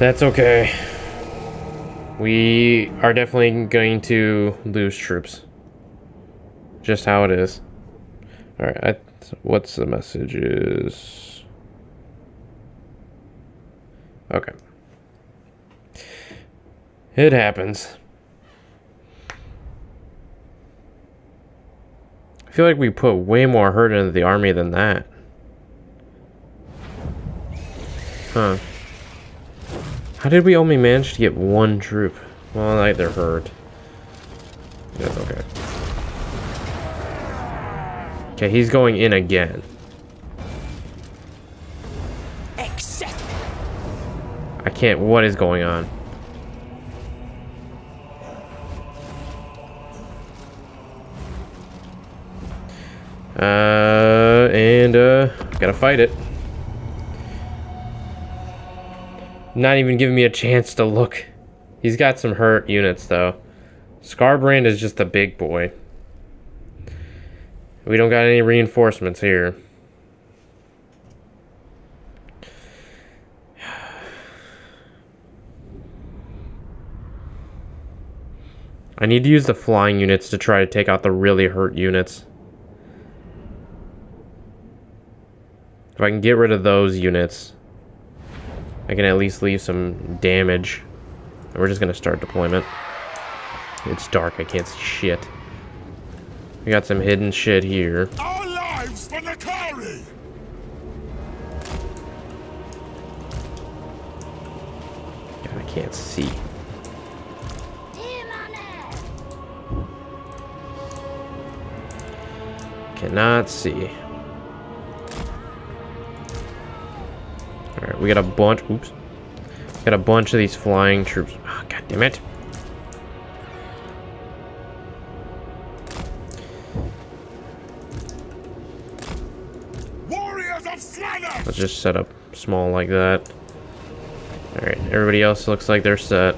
That's okay. We are definitely going to lose troops. Just how it is. Alright, what's the messages? Okay. It happens. I feel like we put way more hurt into the army than that. Huh. How did we only manage to get one troop? Well, like they're hurt. That's okay. Okay, he's going in again. I can't. What is going on? Gotta fight it. Not even giving me a chance to look. He's got some hurt units though. Scarbrand is just a big boy. We don't got any reinforcements here. I need to use the flying units to try to take out the really hurt units. If I can get rid of those units, I can at least leave some damage. And we're just gonna start deployment. It's dark, I can't see shit. We got some hidden shit here. Our lives for Ankari. God, I can't see. Cannot see. Alright, we got a bunch. Oops. Got a bunch of these flying troops. Oh, God damn it. Warriors of Slaanesh! Let's just set up small like that. Alright, everybody else looks like they're set.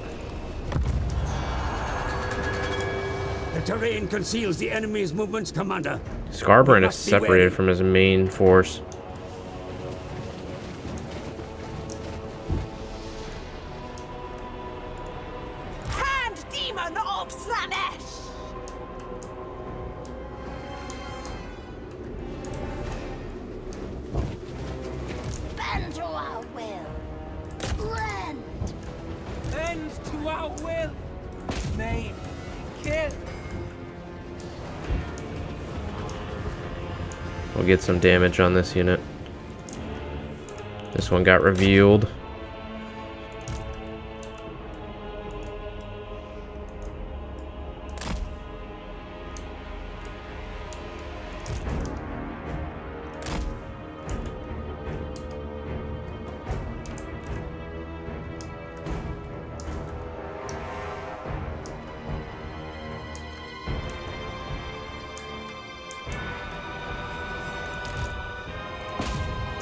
The terrain conceals the enemy's movements, Commander. Scarbrand is separated from his main force. We'll get some damage on this unit. This one got revealed.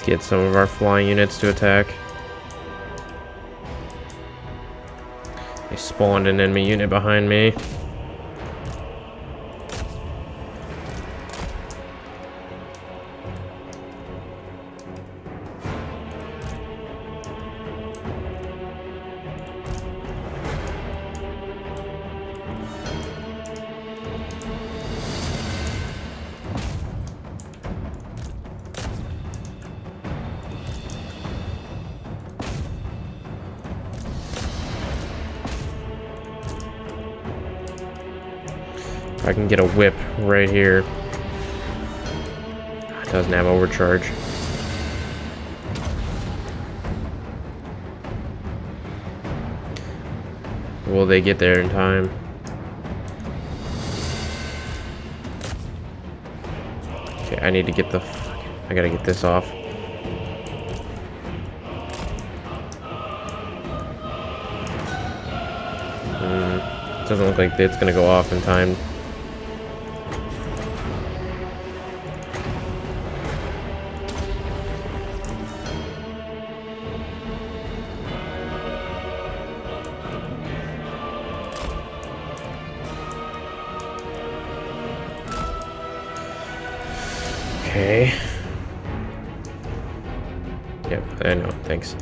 Get some of our flying units to attack. They spawned an enemy unit behind me. I can get a whip right here. It doesn't have overcharge. Will they get there in time? Okay, I need to get the... I gotta get this off. Doesn't look like it's gonna go off in time. Okay. Yep, I know, thanks.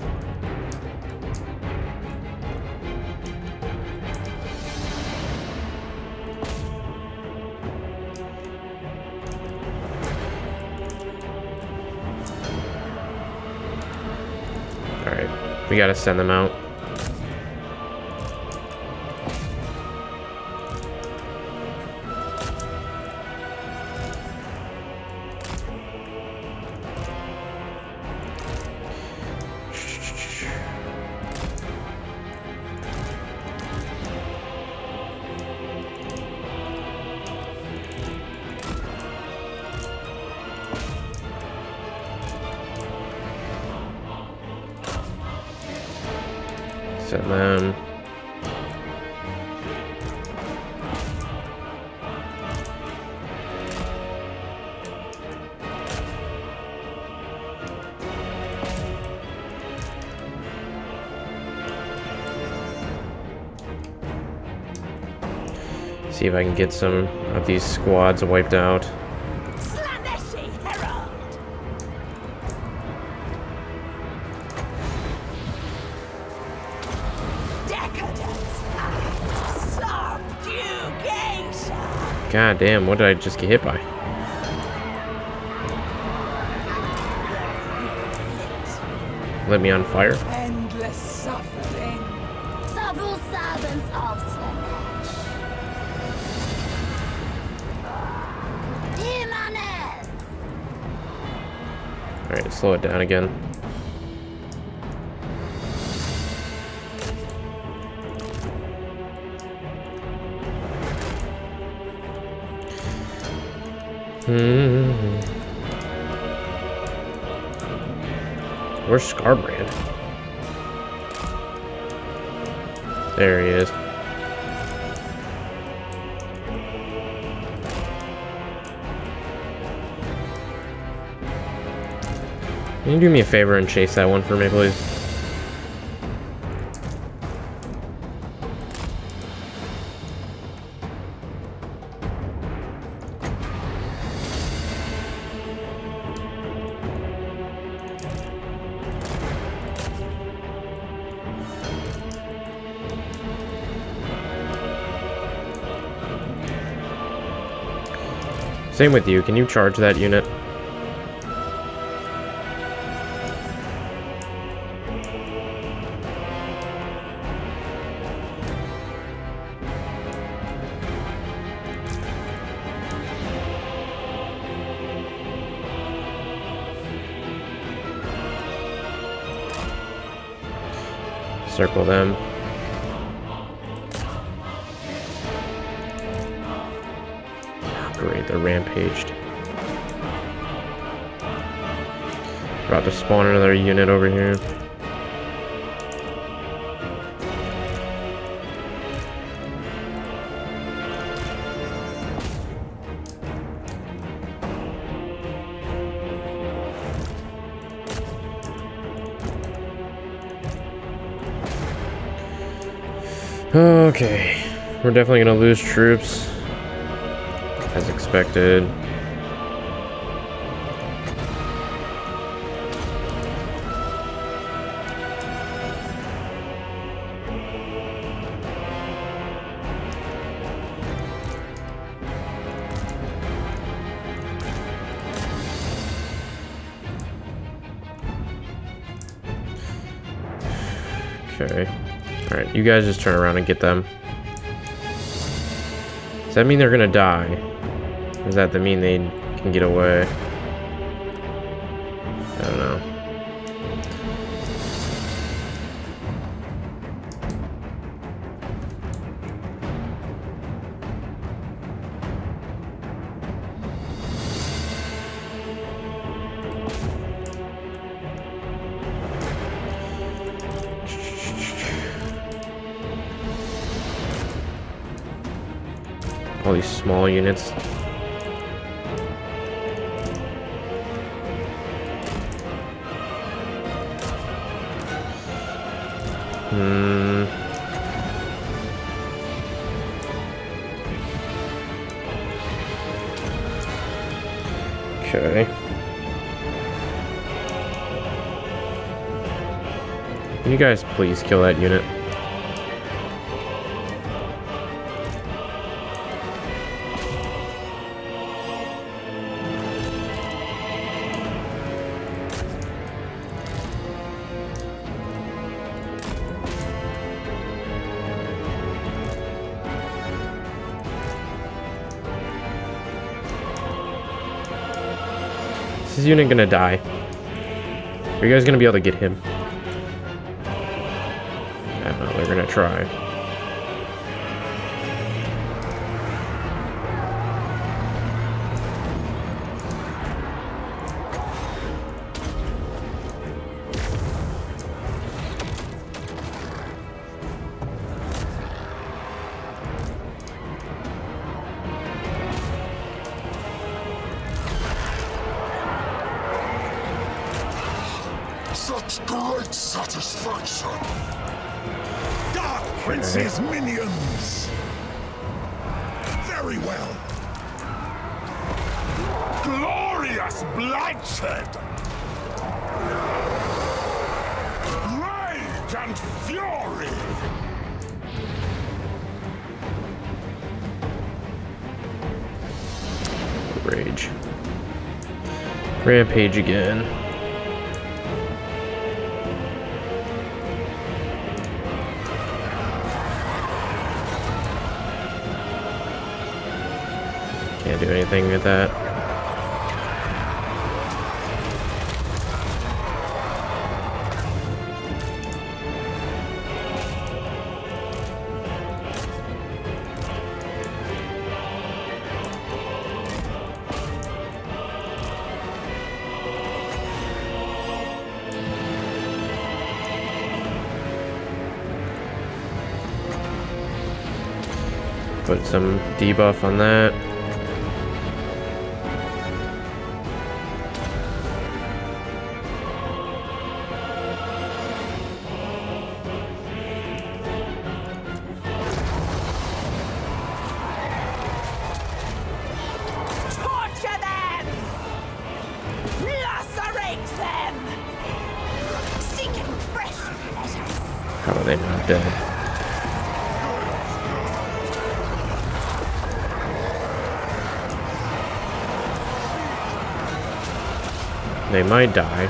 Alright, we gotta send them out. set them. See if I can get some of these squads wiped out. God damn, what did I just get hit by? Let me on fire. Endless suffering. Subtle servants of Slaanesh. Alright, slow it down again. Where's Scarbrand? There he is. Can you do me a favor and chase that one for me, please? Same with you. Can you charge that unit? Circle them. They're rampaged. About to spawn another unit over here. Okay, we're definitely gonna lose troops. As expected. Okay. Alright, you guys just turn around and get them. Does that mean they're gonna die? Does that mean they can get away? I don't know. All these small units. Okay. Can you guys please kill that unit? Is this unit gonna die? Are you guys gonna be able to get him? I don't know, they're gonna try. such great satisfaction! Dark Prince's minions! Very well! Glorious bloodshed! Rage and fury! Rage. Rampage again. Can't do anything with that. Put some debuff on that. Torture them! Lacerate them! Seeking fresh measures! How are they not dead? They might die.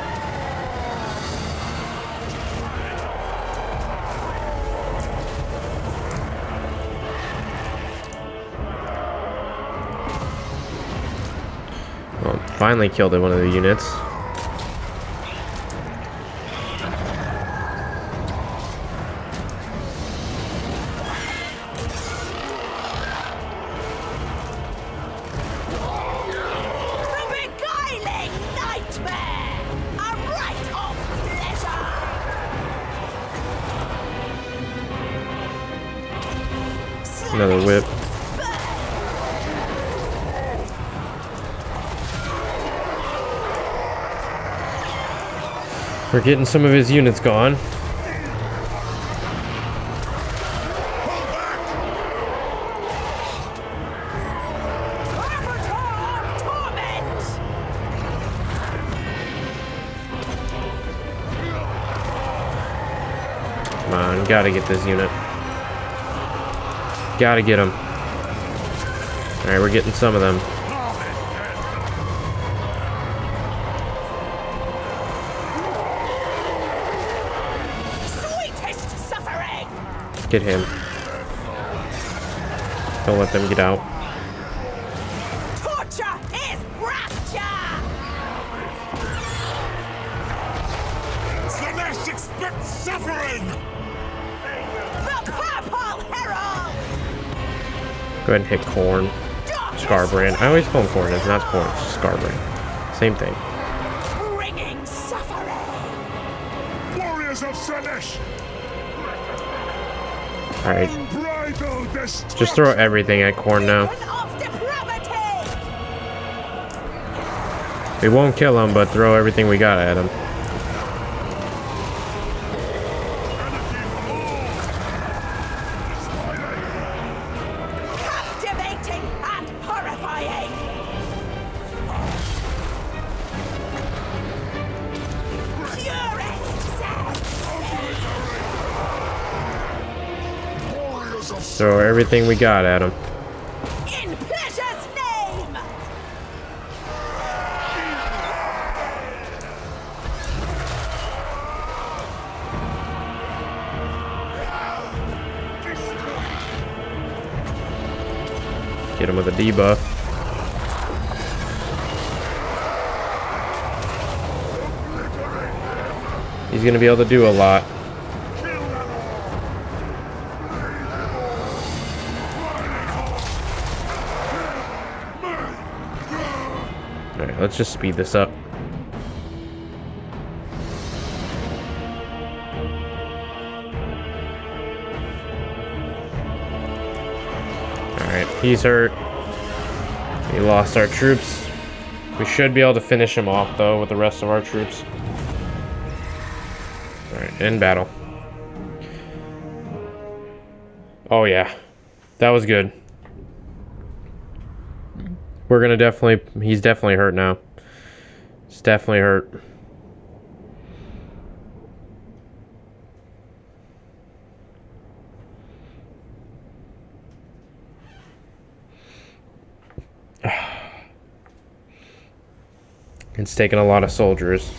Well, finally killed one of the units. Another whip. We're getting some of his units gone. Come on, gotta get this unit. Gotta get them. Alright, we're getting some of them. Sweetest suffering. Get him. Don't let them get out. Torture is rapture! Slaanesh expects suffering! The Purple Herald! Go ahead and hit Khorne. Scarbrand. I always call him Khorne. It's not Khorne. It's Scarbrand. Same thing. Bringing suffering. Warriors of Slaanesh. All right. Just throw everything at Khorne now. We won't kill him, but throw everything we got at him. Throw everything we got at him. In pleasure's name. Get him with a debuff. He's gonna be able to do a lot. Let's just speed this up. Alright, he's hurt. We lost our troops. We should be able to finish him off, though, with the rest of our troops. Alright, end battle. Oh yeah, that was good. We're gonna definitely, he's definitely hurt now. It's definitely hurt. It's taken a lot of soldiers.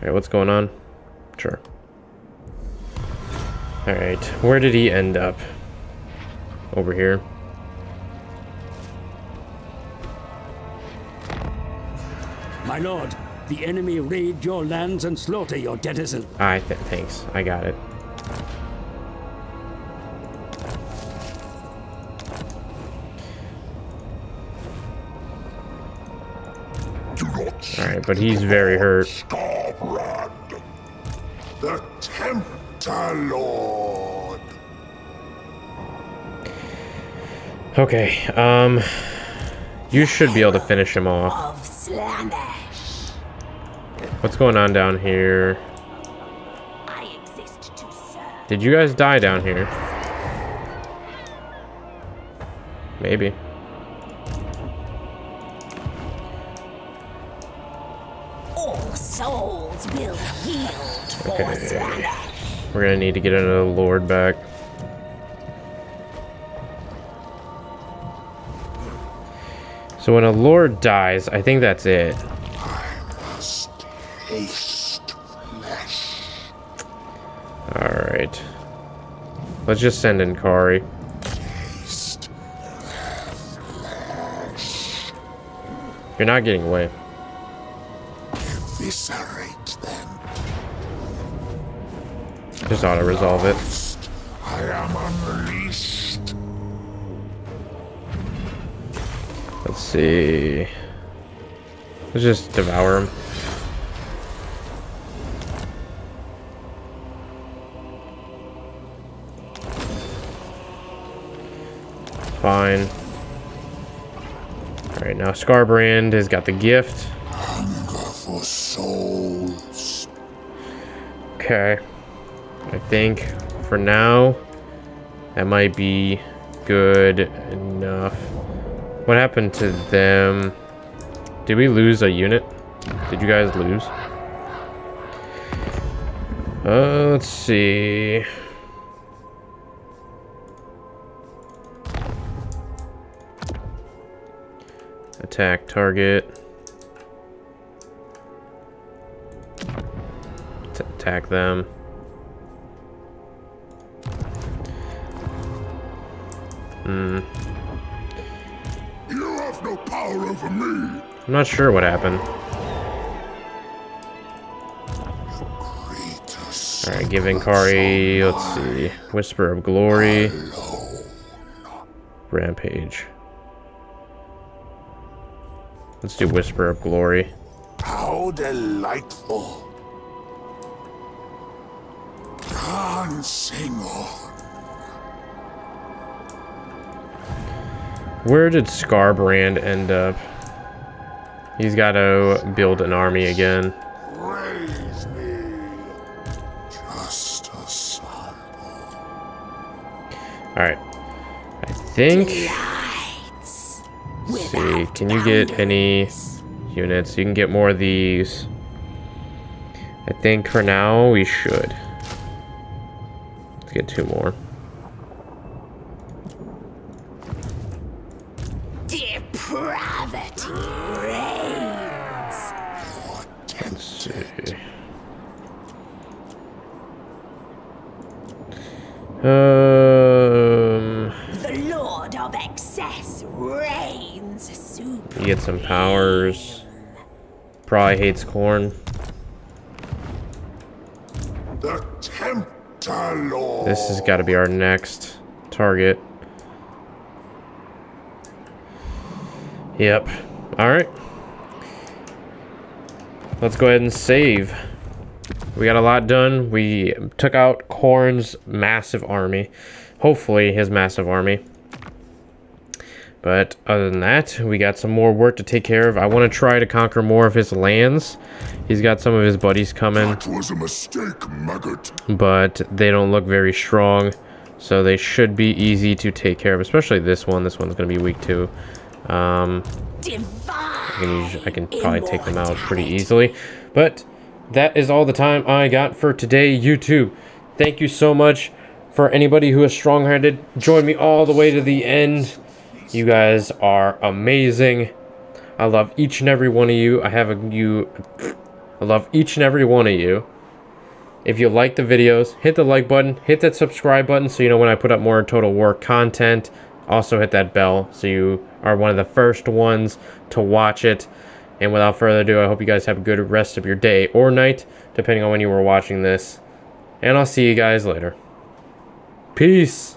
Alright, what's going on? Sure. Alright, where did he end up? Over here. My lord, the enemy raid your lands and slaughter your denizens. Thanks, I got it. Alright, but he's very hurt. Scarbrand, the Tempter Lord. Okay, you should be able to finish him off. What's going on down here? I exist to serve. Did you guys die down here? Maybe. Okay, we're gonna need to get another lord back. So when a lord dies, I think that's it. Alright. Let's just send in Ankari. You're not getting away. Just auto resolve it. I am unleashed. Let's see. Let's just devour him. Fine. All right, now Scarbrand has got the gift. Hunger for souls. Okay. I think for now that might be good enough. What happened to them? Did we lose a unit? Did you guys lose? Let's see. Attack target. Let's attack them. Mm. You have no power over me. I'm not sure what happened. Alright, give Ankari, let's see. Whisper of Glory. Rampage. Let's do Whisper of Glory. How delightful. Dancing on. Where did Scarbrand end up? He's got to build an army again. Praise me. Just a sample. All right. I think. Let's see, can you get any units? You can get more of these. I think for now we should. Let's get 2 more. The Lord of Excess reigns supreme. Get some powers. Probably hates Khorne. The Tempter Lord. This has got to be our next target. Yep. All right. Let's go ahead and save. We got a lot done. We took out Khorne's massive army. Hopefully his massive army. But other than that, we got some more work to take care of. I want to try to conquer more of his lands. He's got some of his buddies coming. That was a mistake, maggot. But they don't look very strong, so they should be easy to take care of, especially this one. This one's going to be weak too. I can probably take them out pretty easily. But that is all the time I got for today, YouTube. Thank you so much for anybody who is strong-hearted. Join me all the way to the end. You guys are amazing. I love each and every one of you. I love each and every one of you. If you like the videos, hit the like button, hit that subscribe button so you know when I put up more Total War content. Also hit that bell so you are one of the first ones to watch it. And without further ado, I hope you guys have a good rest of your day or night, depending on when you were watching this. And I'll see you guys later. Peace.